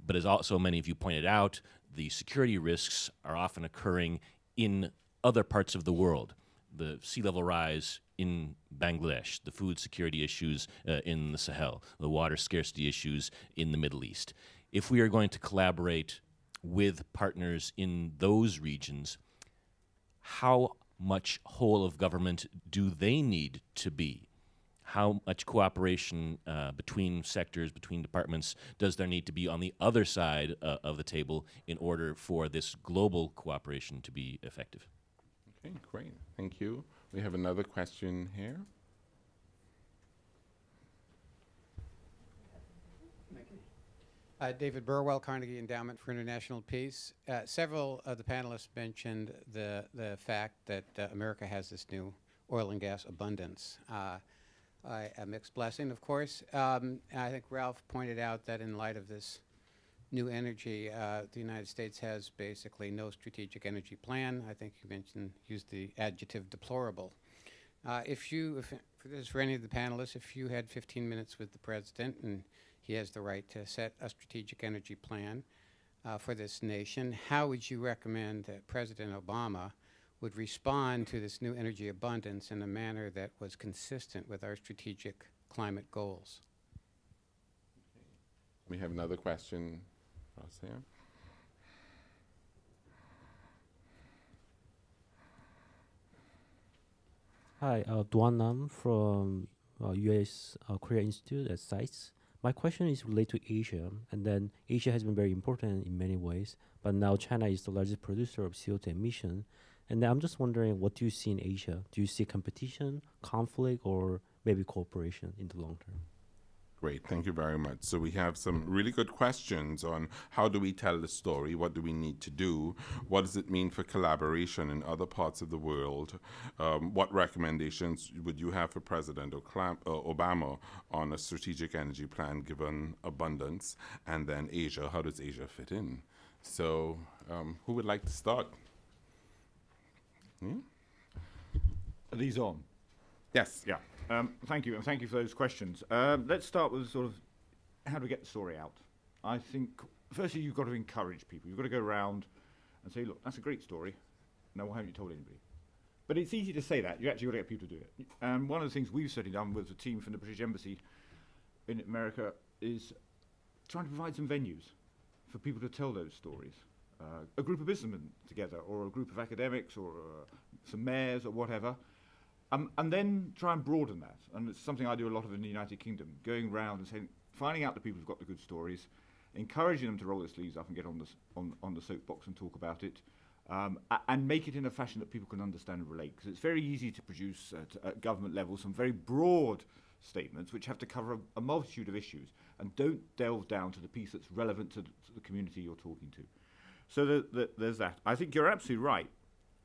But as also many of you pointed out, the security risks are often occurring in other parts of the world. The sea level rise in Bangladesh, the food security issues uh, in the Sahel, the water scarcity issues in the Middle East. If we are going to collaborate with partners in those regions, how much whole of government do they need to be? How much cooperation uh, between sectors, between departments, does there need to be on the other side uh, of the table in order for this global cooperation to be effective? Okay, great, thank you. We have another question here. Uh, David Burwell, Carnegie Endowment for International Peace. Uh, several of the panelists mentioned the, the fact that uh, America has this new oil and gas abundance. Uh, I, a mixed blessing, of course. Um, I think Ralph pointed out that in light of this new energy, uh, the United States has basically no strategic energy plan. I think you mentioned, used the adjective deplorable. Uh, if you, if, for this for any of the panelists, if you had fifteen minutes with the president and he has the right to set a strategic energy plan uh, for this nation, how would you recommend that President Obama would respond to this new energy abundance in a manner that was consistent with our strategic climate goals? We have another question. Here. Hi, uh, Duan Nam from uh, U S uh, Korea Institute at SITES. My question is related to Asia, and then Asia has been very important in many ways, but now China is the largest producer of C O two emission. And I'm just wondering, what do you see in Asia? Do you see competition, conflict, or maybe cooperation in the long term? Great, thank you very much. So we have some really good questions on how do we tell the story, what do we need to do, what does it mean for collaboration in other parts of the world, um, what recommendations would you have for President Obama on a strategic energy plan given abundance, and then Asia, how does Asia fit in? So um, who would like to start? Hmm? Are these on? Yes. Yeah. Um, thank you, and thank you for those questions. Uh, let's start with sort of how do we get the story out. I think, firstly, you've got to encourage people. You've got to go around and say, look, that's a great story. No, why haven't you told anybody? But it's easy to say that. You actually got to get people to do it. And one of the things we've certainly done with the team from the British Embassy in America is trying to provide some venues for people to tell those stories. Uh, a group of businessmen together, or a group of academics, or uh, some mayors, or whatever. Um, and then try and broaden that, and it's something I do a lot of in the United Kingdom, going round and saying, finding out the people who've got the good stories, encouraging them to roll their sleeves up and get on the, on, on the soapbox and talk about it, um, and make it in a fashion that people can understand and relate, because it's very easy to produce at, at government level some very broad statements which have to cover a, a multitude of issues, and don't delve down to the piece that's relevant to the, to the community you're talking to. So the, the, there's that. I think you're absolutely right.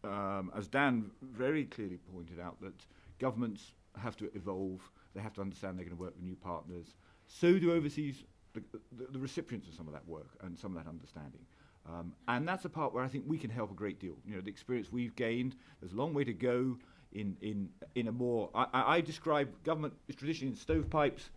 Um, as Dan very clearly pointed out, that governments have to evolve, they have to understand they're going to work with new partners, so do overseas, the, the, the recipients of some of that work and some of that understanding. Um, and that's the part where I think we can help a great deal. You know, the experience we've gained, there's a long way to go in, in, in a more, I, I, I describe government is traditionally in stovepipes,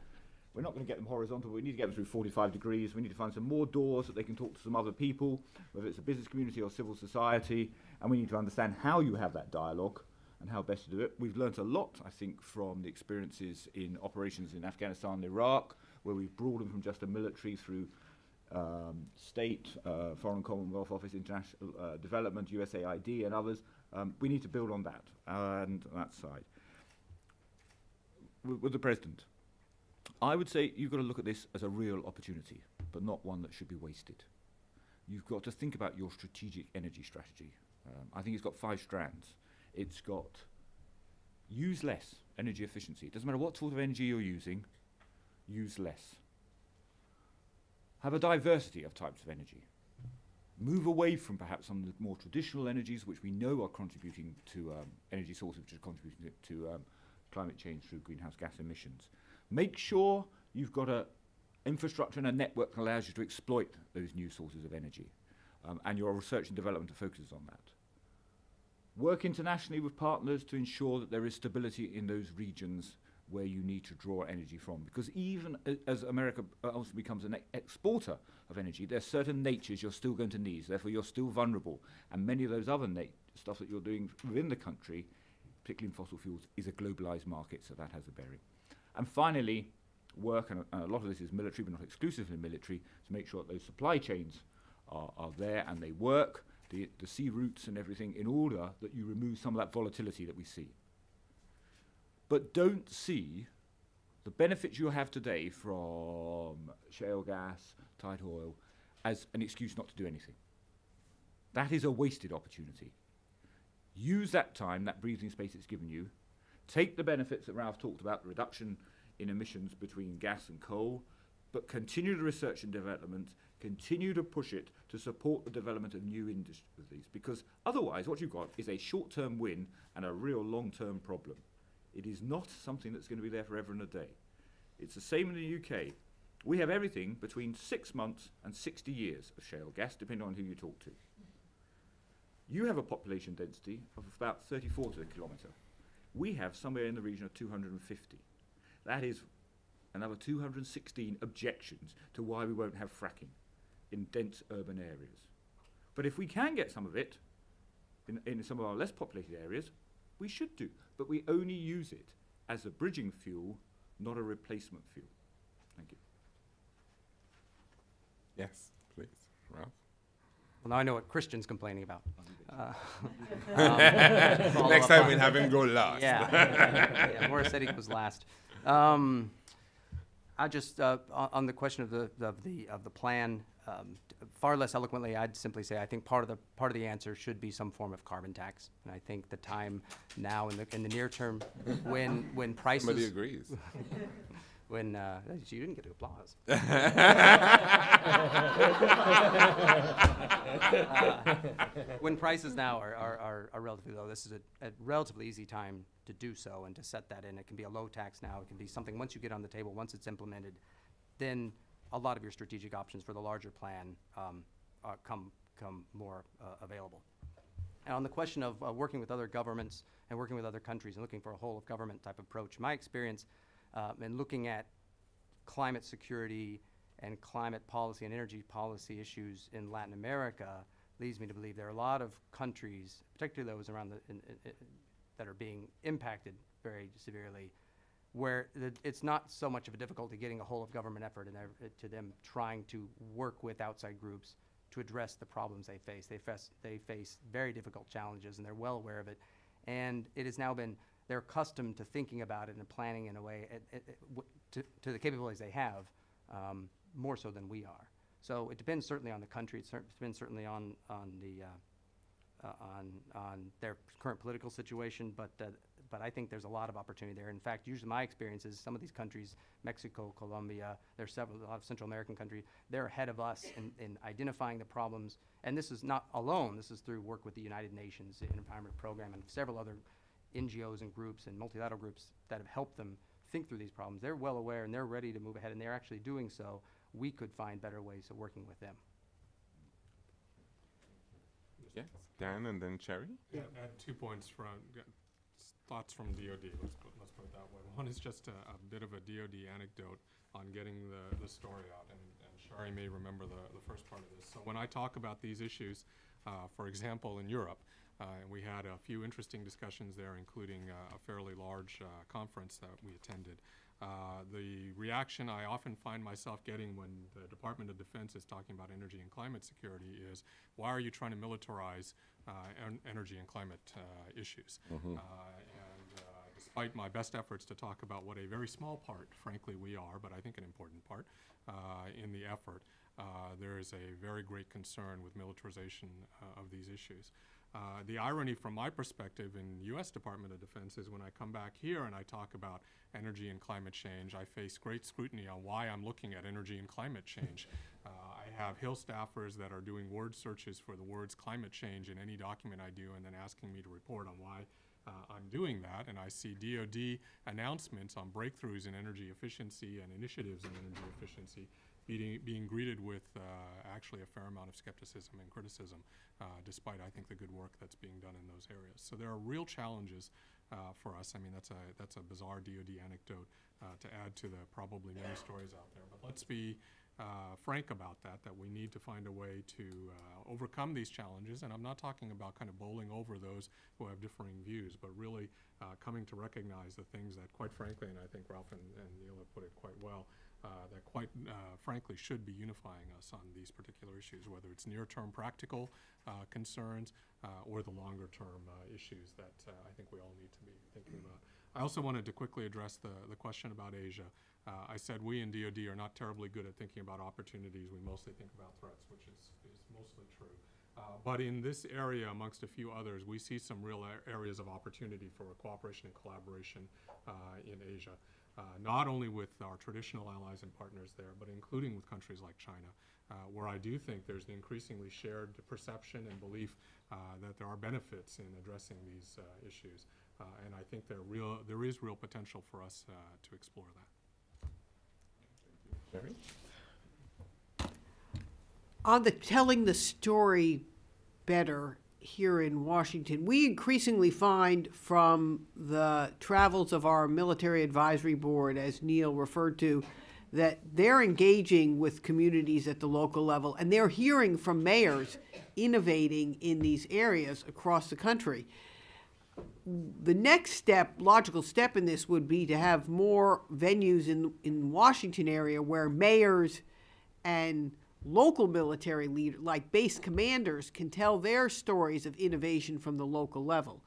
We're not going to get them horizontal, but we need to get them through forty-five degrees. We need to find some more doors that they can talk to some other people, whether it's a business community or civil society, and we need to understand how you have that dialogue and how best to do it. We've learnt a lot, I think, from the experiences in operations in Afghanistan and Iraq, where we've broadened from just a military through um, state, uh, Foreign Commonwealth Office, International uh, Development, U S A I D and others. Um, we need to build on that and on that side. With the President, I would say you've got to look at this as a real opportunity, but not one that should be wasted. You've got to think about your strategic energy strategy. Um, I think it's got five strands. It's got use less energy efficiency. It doesn't matter what sort of energy you're using, use less. Have a diversity of types of energy. Move away from perhaps some of the more traditional energies which we know are contributing to um, energy sources which are contributing to um, climate change through greenhouse gas emissions. Make sure you've got an infrastructure and a network that allows you to exploit those new sources of energy, um, and your research and development focuses on that. Work internationally with partners to ensure that there is stability in those regions where you need to draw energy from, because even as America also becomes an exporter of energy, there are certain natures you're still going to need, therefore you're still vulnerable, and many of those other stuff that you're doing within the country, particularly in fossil fuels, is a globalized market, so that has a bearing. And finally, work, and a, and a lot of this is military, but not exclusively military, to make sure that those supply chains are, are there and they work, the, the sea routes and everything, in order that you remove some of that volatility that we see. But don't see the benefits you have today from shale gas, tight oil, as an excuse not to do anything. That is a wasted opportunity. Use that time, that breathing space it's given you. Take the benefits that Ralph talked about, the reduction in emissions between gas and coal, but continue the research and development, continue to push it to support the development of new industries, because otherwise what you've got is a short-term win and a real long-term problem. It is not something that's going to be there forever and a day. It's the same in the U K. We have everything between six months and sixty years of shale gas, depending on who you talk to. You have a population density of about thirty-four to the kilometre. We have somewhere in the region of two hundred fifty. That is another two hundred sixteen objections to why we won't have fracking in dense urban areas. But if we can get some of it in, in some of our less populated areas, we should do. But we only use it as a bridging fuel, not a replacement fuel. Thank you. Yes, please, Ralph. Well, now I know what Christian's complaining about. Uh, um, Next time we'll have him go last. Yeah, yeah, yeah. Morissetti was last. Um, I just uh, on the question of the of the of the plan. Um, far less eloquently, I'd simply say I think part of the part of the answer should be some form of carbon tax. And I think the time now in the in the near term, when when prices. Somebody agrees. When uh, you didn't get to applause. uh, when prices now are, are, are, are relatively low, this is a, a relatively easy time to do so and to set that in. It can be a low tax now. It can be something once you get on the table, once it's implemented, then a lot of your strategic options for the larger plan um, uh, come, come more uh, available. And on the question of uh, working with other governments and working with other countries and looking for a whole of government type approach, my experience Um, and looking at climate security and climate policy and energy policy issues in Latin America leads me to believe there are a lot of countries, particularly those around the, in, in, in, that are being impacted very severely, where the, it's not so much of a difficulty getting a whole of government effort and uh, to them trying to work with outside groups to address the problems they face. They face, they face very difficult challenges and they're well aware of it. And it has now been they're accustomed to thinking about it and planning in a way it, it, it w to, to the capabilities they have, um, more so than we are. So it depends certainly on the country. It cer depends certainly on on the uh, uh, on on their current political situation. But uh, but I think there's a lot of opportunity there. In fact, usually my experience is some of these countries, Mexico, Colombia, there's several a lot of Central American countries, they're ahead of us in, in identifying the problems. And this is not alone. This is through work with the United Nations Environment Program and several other N G Os and groups and multilateral groups that have helped them think through these problems. They're well aware and they're ready to move ahead and they're actually doing so. We could find better ways of working with them. Yes, Dan and then Sherri. Yeah, uh, two points from thoughts from D O D, let's put, let's put it that way. One is just a, a bit of a D O D anecdote on getting the, the story out, and, and Sherri may remember the, the first part of this. So when I talk about these issues, uh, for example, in Europe, uh, and we had a few interesting discussions there, including uh, a fairly large uh, conference that we attended. Uh, the reaction I often find myself getting when the Department of Defense is talking about energy and climate security is, why are you trying to militarize uh, en energy and climate uh, issues? Mm-hmm. uh, and, uh, despite my best efforts to talk about what a very small part, frankly, we are, but I think an important part uh, in the effort, uh, there is a very great concern with militarization uh, of these issues. Uh, the irony from my perspective in U S Department of Defense is when I come back here and I talk about energy and climate change, I face great scrutiny on why I'm looking at energy and climate change. Uh, I have Hill staffers that are doing word searches for the words climate change in any document I do and then asking me to report on why Uh, I'm doing that, and I see D O D announcements on breakthroughs in energy efficiency and initiatives in energy efficiency being, being greeted with uh, actually a fair amount of skepticism and criticism, uh, despite, I think, the good work that's being done in those areas. So there are real challenges uh, for us. I mean, that's a, that's a bizarre D O D anecdote uh, to add to the probably many stories out there, but let's be Uh, frank about that, that we need to find a way to uh, overcome these challenges. And I'm not talking about kind of bowling over those who have differing views, but really uh, coming to recognize the things that, quite frankly, and I think Ralph and, and Neil have put it quite well, uh, that quite uh, frankly should be unifying us on these particular issues, whether it's near-term practical uh, concerns uh, or the longer-term uh, issues that uh, I think we all need to be thinking about. I also wanted to quickly address the, the question about Asia. Uh, I said we in D O D are not terribly good at thinking about opportunities. We mostly think about threats, which is, is mostly true. Uh, but in this area, amongst a few others, we see some real ar areas of opportunity for cooperation and collaboration uh, in Asia, uh, not only with our traditional allies and partners there, but including with countries like China, uh, where I do think there's an increasingly shared perception and belief uh, that there are benefits in addressing these uh, issues. Uh, and I think there, real, there is real potential for us uh, to explore that. On the telling the story better here in Washington, we increasingly find from the travels of our military advisory board, as Neil referred to, that they're engaging with communities at the local level, and they're hearing from mayors innovating in these areas across the country. The next step, logical step in this would be to have more venues in in Washington area where mayors and local military leaders, like base commanders, can tell their stories of innovation from the local level.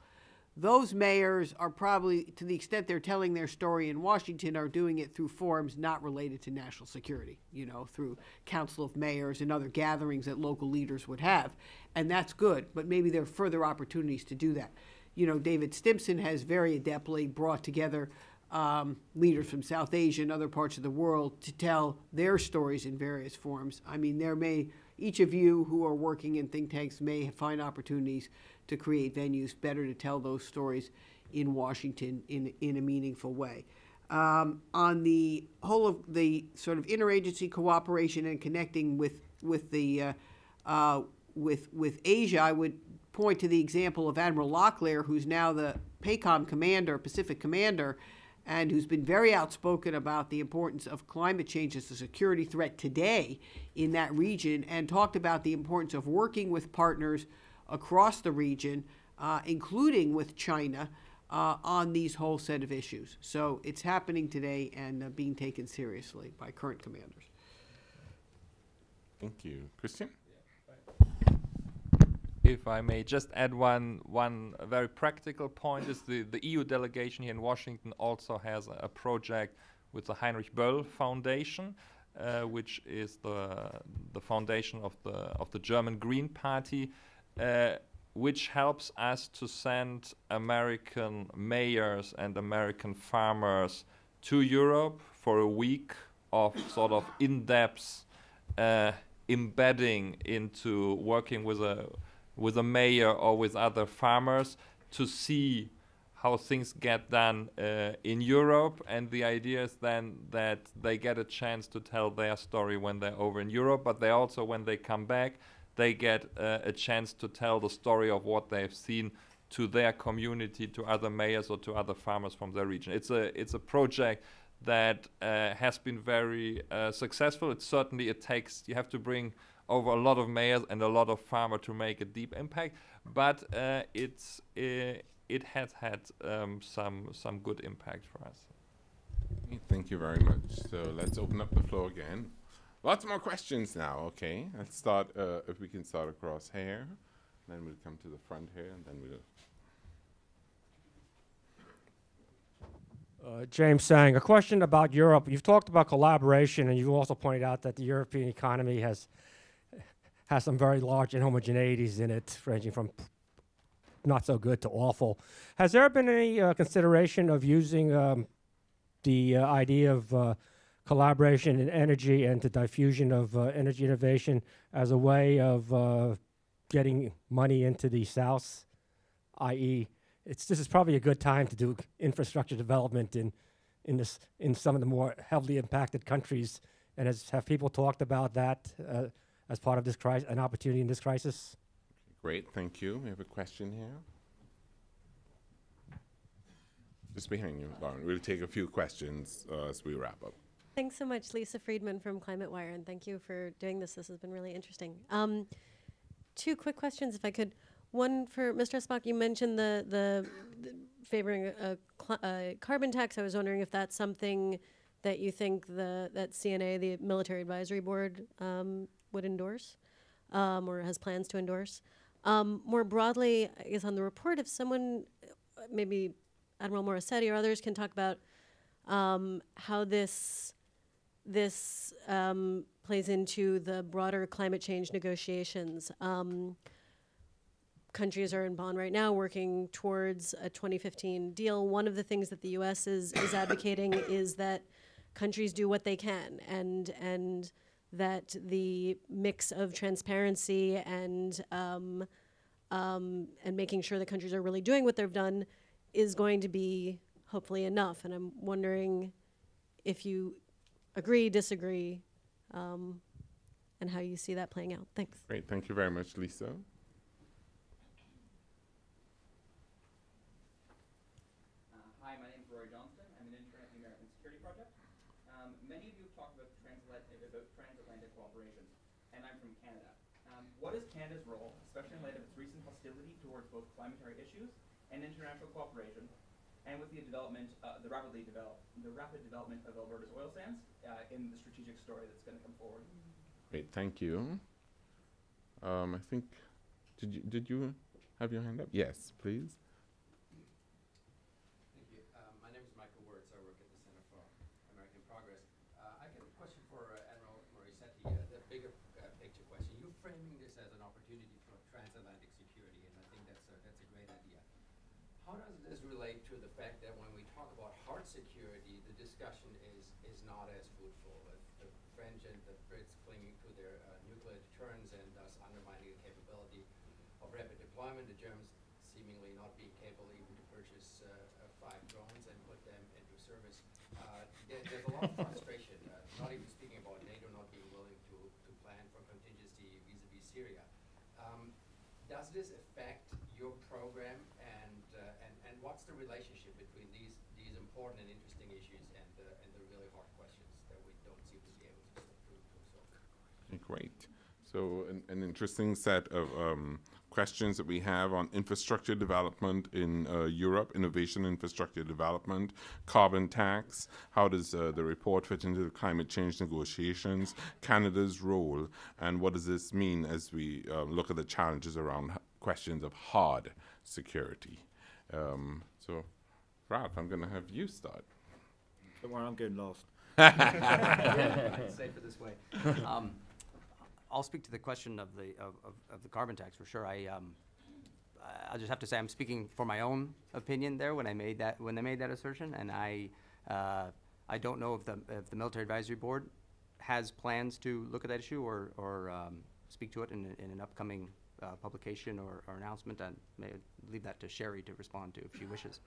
Those mayors are probably, to the extent they're telling their story in Washington, are doing it through forums not related to national security, you know, through Council of Mayors and other gatherings that local leaders would have. And that's good, but maybe there are further opportunities to do that. You know, David Stimson has very adeptly brought together um, leaders from South Asia and other parts of the world to tell their stories in various forms. I mean, there may, each of you who are working in think tanks may find opportunities to create venues better to tell those stories in Washington in, in a meaningful way. Um, on the whole of the sort of interagency cooperation and connecting with, with, the, uh, uh, with, with Asia, I would point to the example of Admiral Locklear, who's now the PACOM commander, Pacific commander, and who's been very outspoken about the importance of climate change as a security threat today in that region, and talked about the importance of working with partners across the region, uh, including with China, uh, on these whole set of issues. So it's happening today and uh, being taken seriously by current commanders. Thank you. Christian? If I may just add one one very practical point, is the, the E U delegation here in Washington also has a, a project with the Heinrich Böll Foundation, uh, which is the the foundation of the of the German Green Party, uh, which helps us to send American mayors and American farmers to Europe for a week of sort of in-depth uh, embedding into working with a with a mayor or with other farmers to see how things get done uh, in Europe. And the idea is then that they get a chance to tell their story when they're over in Europe, but they also, when they come back, they get uh, a chance to tell the story of what they've seen to their community, to other mayors or to other farmers from their region. It's a, it's a project that uh, has been very uh, successful. It certainly, it takes, you have to bring over a lot of mayors and a lot of farmers to make a deep impact, but uh, it's, uh, it has had um, some, some good impact for us. Thank you very much. So let's open up the floor again. Lots more questions now, okay. Let's start, uh, if we can start across here, then we'll come to the front here, and then we'll... Uh, James Sang, a question about Europe. You've talked about collaboration, and you also pointed out that the European economy has has some very large inhomogeneities in it, ranging from not so good to awful. Has there been any uh, consideration of using um, the uh, idea of uh, collaboration in energy and the diffusion of uh, energy innovation as a way of uh, getting money into the South, that is, It's, this is probably a good time to do infrastructure development in, in, this, in some of the more heavily impacted countries. And has, have people talked about that uh, as part of this crisis, an opportunity in this crisis? Great, thank you. We have a question here. Just behind you, Lauren. We'll take a few questions uh, as we wrap up. Thanks so much, Lisa Friedman from Climate Wire, and thank you for doing this. This has been really interesting. Um, two quick questions, if I could. One for Mister Spock, you mentioned the, the, the favoring a, a carbon tax. I was wondering if that's something that you think the, that C N A, the Military Advisory Board, um, would endorse um, or has plans to endorse. Um, more broadly, I guess on the report, if someone, maybe Admiral Morissetti or others, can talk about um, how this, this um, plays into the broader climate change negotiations. Um, Countries are in Bonn right now working towards a twenty fifteen deal. One of the things that the U S is, is advocating is that countries do what they can, and, and that the mix of transparency and, um, um, and making sure that countries are really doing what they've done is going to be hopefully enough. And I'm wondering if you agree, disagree, um, and how you see that playing out. Thanks. Great. Thank you very much, Lisa. What is Canada's role, especially in light of its recent hostility towards both climatary issues and international cooperation, and with the development, uh, the rapidly develop, the rapid development of Alberta's oil sands uh, in the strategic story that's going to come forward? Great, thank you. Um, I think, did you did you have your hand up? Yes, please. Thank you. Um, my name is Michael Wirtz. I work at the Center for American Progress. Uh, I have a question for uh, Admiral Morissetti. Uh, the bigger uh, picture question. You're framing this as an opportunity for transatlantic security, and I think that's a, that's a great idea. How does this relate to the fact that when we talk about hard security, the discussion is, is not as fruitful? The French and the Brits clinging to their uh, nuclear deterrence and thus undermining the capability of rapid deployment, the Germans seemingly not being capable even to purchase uh, five drones and put them into service. Uh, there, there's a lot of frustration, uh, not even speaking about NATO not being willing to, to plan for contingency Syria. Um, does this affect your program, and, uh, and and what's the relationship between these these important and interesting issues and the and the really hard questions that we don't seem to be able to, to, to solve? Great. So an, an interesting set of um, questions that we have on infrastructure development in uh, Europe, innovation, infrastructure development, carbon tax, how does uh, the report fit into the climate change negotiations, Canada's role, and what does this mean as we uh, look at the challenges around questions of hard security. Um, so, Ralph, I'm going to have you start. Don't worry, I'm going last. It's safer this way. Um, I'll speak to the question of the of, of, of the carbon tax for sure. I um, I just have to say I'm speaking for my own opinion there when I made that when they made that assertion, and I uh, I don't know if the if the Military Advisory Board has plans to look at that issue or or um, speak to it in, in an upcoming uh, publication or, or announcement. I may leave that to Sherri to respond to if she wishes.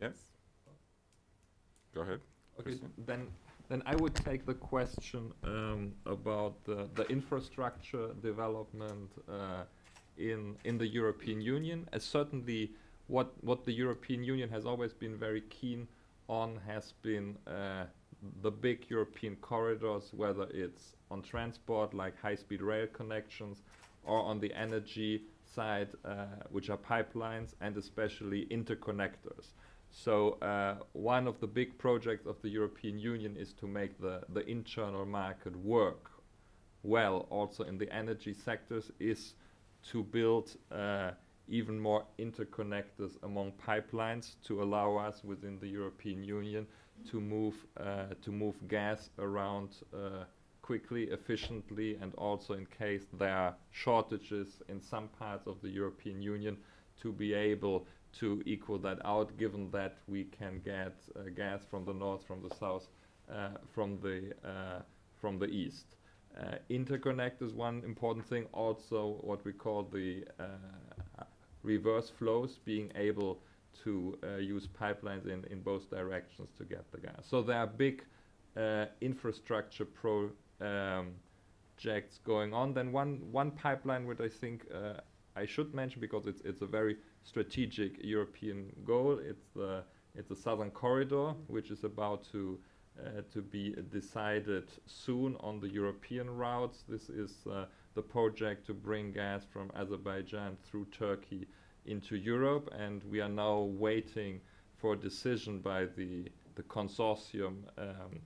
Yes. Go ahead. Okay, Christian. Then. Then I would take the question um, about the, the infrastructure development uh, in in the European Union. As certainly what what the European Union has always been very keen on has been uh, the big European corridors, whether it's on transport like high-speed rail connections, or on the energy side, uh, which are pipelines and especially interconnectors. So uh, one of the big projects of the European Union is to make the, the internal market work well also in the energy sectors, is to build uh, even more interconnectors among pipelines to allow us within the European Union to move, uh, to move gas around uh, quickly, efficiently, and also in case there are shortages in some parts of the European Union to be able to equal that out, given that we can get uh, gas from the north, from the south, uh, from the uh, from the east. Uh, interconnect is one important thing. Also, what we call the uh, reverse flows, being able to uh, use pipelines in in both directions to get the gas. So there are big uh, infrastructure pro um, projects going on. Then one one pipeline, which I think uh, I should mention because it's it's a very strategic European goal. It's the it's the Southern Corridor, which is about to uh, to be uh, decided soon on the European routes. This is uh, the project to bring gas from Azerbaijan through Turkey into Europe, and we are now waiting for a decision by the the consortium, um,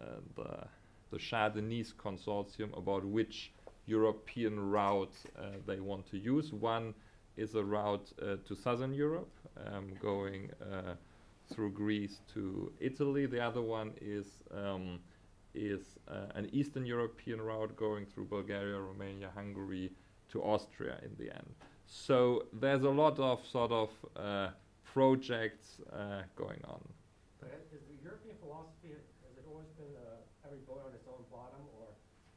uh, the the Shah Deniz consortium, about which European route uh, they want to use. One is a route uh, to southern Europe, um, going uh, through Greece to Italy. The other one is um, is uh, an Eastern European route going through Bulgaria, Romania, Hungary to Austria in the end. So there's a lot of sort of uh, projects uh, going on. But is the European philosophy, has it always been uh, every boat on its own bottom, or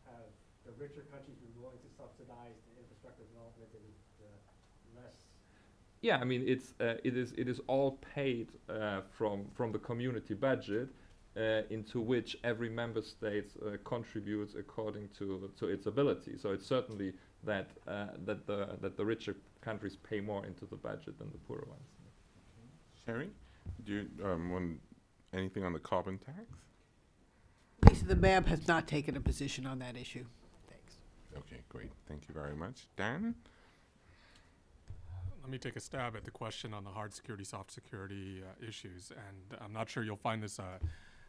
have the richer countries been willing to subsidize the infrastructure development in the less? Yeah, I mean, it's uh, it is it is all paid uh, from from the community budget, uh, into which every member state uh, contributes according to to its ability. So it's certainly that uh, that the that the richer countries pay more into the budget than the poorer ones. Sherri, do you um, want anything on the carbon tax? Lisa, the M A B has not taken a position on that issue. Thanks. Okay, great. Thank you very much, Dan. Let me take a stab at the question on the hard security, soft security uh, issues, and I'm not sure you'll find this a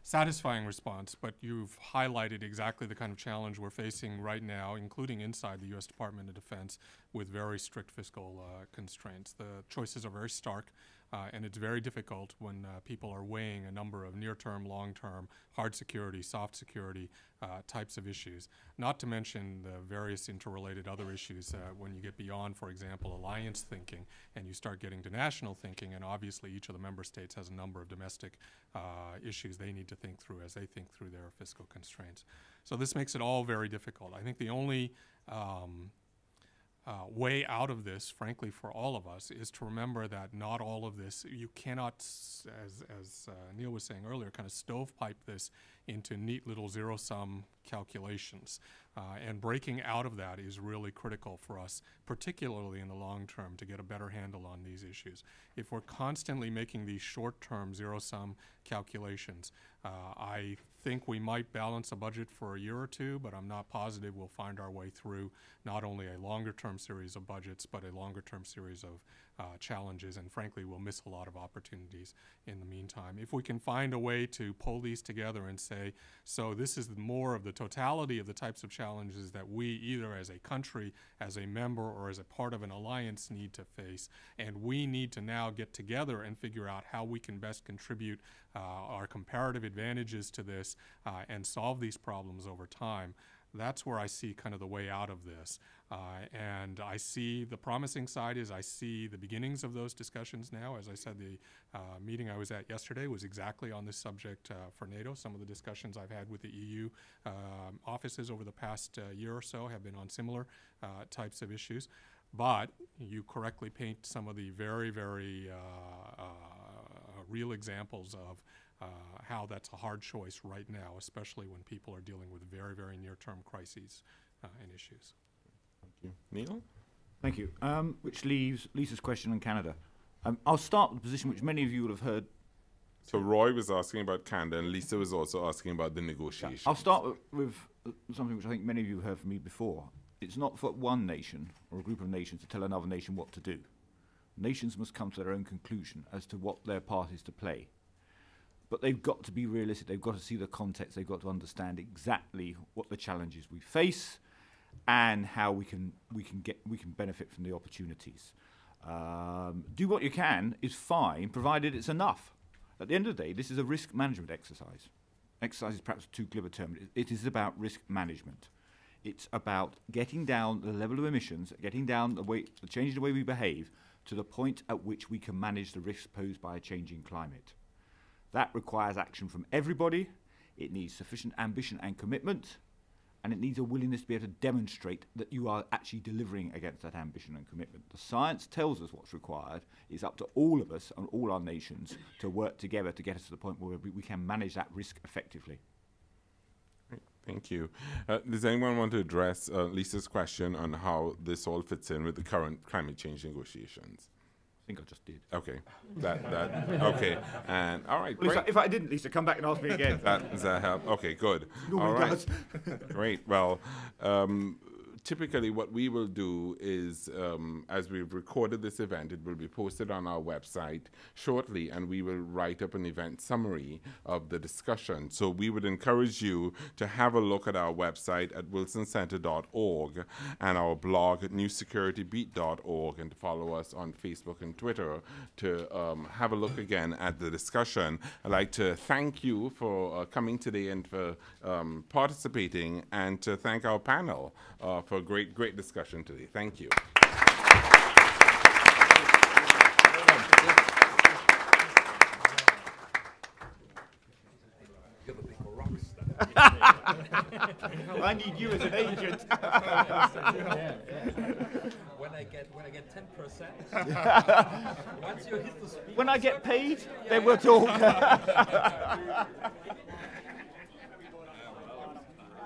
satisfying response, but you've highlighted exactly the kind of challenge we're facing right now, including inside the U S Department of Defense, with very strict fiscal uh, constraints. The choices are very stark, uh, and it's very difficult when uh, people are weighing a number of near-term, long-term, hard security, soft security uh, types of issues, not to mention the various interrelated other issues uh, when you get beyond, for example, alliance thinking, and you start getting to national thinking, and obviously each of the member states has a number of domestic uh, issues they need to think through as they think through their fiscal constraints. So this makes it all very difficult. I think the only um, Uh, way out of this, frankly, for all of us, is to remember that not all of this, you cannot, as, as uh, Neil was saying earlier, kind of stovepipe this into neat little zero-sum calculations. Uh, and breaking out of that is really critical for us, particularly in the long term, to get a better handle on these issues. If we're constantly making these short-term zero-sum calculations, uh, I think we might balance a budget for a year or two, but I'm not positive we'll find our way through not only a longer-term series of budgets, but a longer-term series of uh, challenges, and frankly, we'll miss a lot of opportunities in the meantime. If we can find a way to pull these together and say, so this is more of the totality of the types of challenges that we, either as a country, as a member, or as a part of an alliance, need to face, and we need to now get together and figure out how we can best contribute uh, our comparative advantages to this, Uh, and solve these problems over time. That's where I see kind of the way out of this. Uh, and I see the promising side is I see the beginnings of those discussions now. As I said, the uh, meeting I was at yesterday was exactly on this subject uh, for NATO. Some of the discussions I've had with the E U uh, offices over the past uh, year or so have been on similar uh, types of issues. But you correctly paint some of the very, very uh, uh, real examples of uh, how that's a hard choice right now, especially when people are dealing with very, very near-term crises uh, and issues. Thank you. Neil? Thank you. Um, which leaves Lisa's question on Canada. Um, I'll start with a position which many of you will have heard. So Roy was asking about Canada, and Lisa was also asking about the negotiations. Yeah, I'll start with, with something which I think many of you have heard from me before. It's not for one nation or a group of nations to tell another nation what to do. Nations must come to their own conclusion as to what their part is to play. But they've got to be realistic. They've got to see the context. They've got to understand exactly what the challenges we face and how we can, we can, get, we can benefit from the opportunities. Um, do what you can is fine, provided it's enough. At the end of the day, this is a risk management exercise. Exercise is perhaps too glib a term. It, it is about risk management. It's about getting down the level of emissions, getting down the way, the changing the way we behave to the point at which we can manage the risks posed by a changing climate. That requires action from everybody. It needs sufficient ambition and commitment, and it needs a willingness to be able to demonstrate that you are actually delivering against that ambition and commitment. The science tells us what's required. It's up to all of us and all our nations to work together to get us to the point where we can manage that risk effectively. Thank you. Uh, does anyone want to address uh, Lisa's question on how this all fits in with the current climate change negotiations? I think I just did. Okay. That, that, okay. And all right. Well, if I didn't, Lisa, come back and ask me again. That, does that help? Okay, good. All right. Great. Well, um, typically what we will do is, um, as we've recorded this event, it will be posted on our website shortly, and we will write up an event summary of the discussion. So we would encourage you to have a look at our website at wilson center dot org and our blog at new security beat dot org, and to follow us on Facebook and Twitter to um, have a look again at the discussion. I'd like to thank you for uh, coming today and for um, participating, and to thank our panel uh, for a great, great discussion today. Thank you. I need you as an agent. When I get when I get ten percent, once you hit the speed. When I get paid, then we'll talk.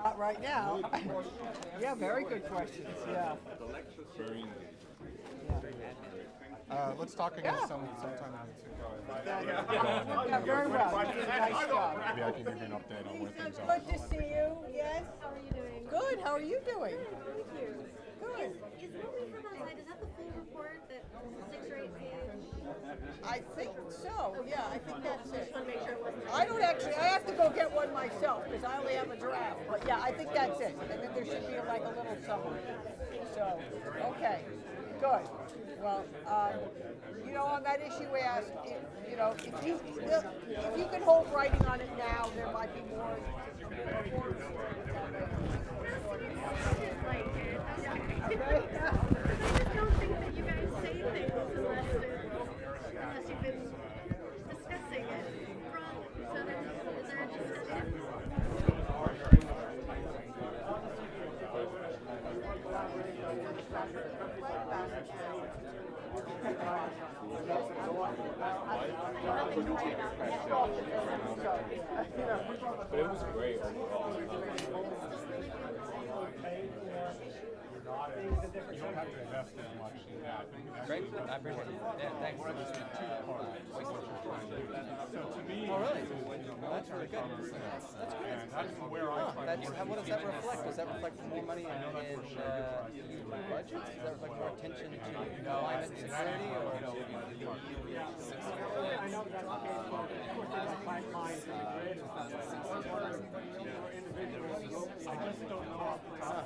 Not right now. Yeah, very good questions. Yeah. Uh, let's talk again yeah. some, sometime. Yeah. Yeah. Yeah, very well. Nice job. Maybe I can give you an update on where things are. Good to see you. Yes. How are you doing? Good. How are you doing? Good. Thank you. Good. Is, is what we have outside, is that the full report that six or eight page? I think so. Yeah, I think that's it. I don't actually, I have to go get one myself because I only have a draft. But yeah, I think that's it. I think there should be like a little summary. So, okay. Good. Well, um, you know, on that issue we asked, if, you know, if you if you can hold writing on it now, there might be more. I just don't think that you guys say things unless unless you've been discussing it from. So there's there a discussion. But it was great. You don't have to invest as much in that. Great. I bring it. Yeah, thanks. So to me, oh, really? That's really good. That's, that's great. That's where I huh, that's, what does that reflect? Does that reflect more money in uh, budgets? Does that reflect more attention to climate security? Or? I just don't know.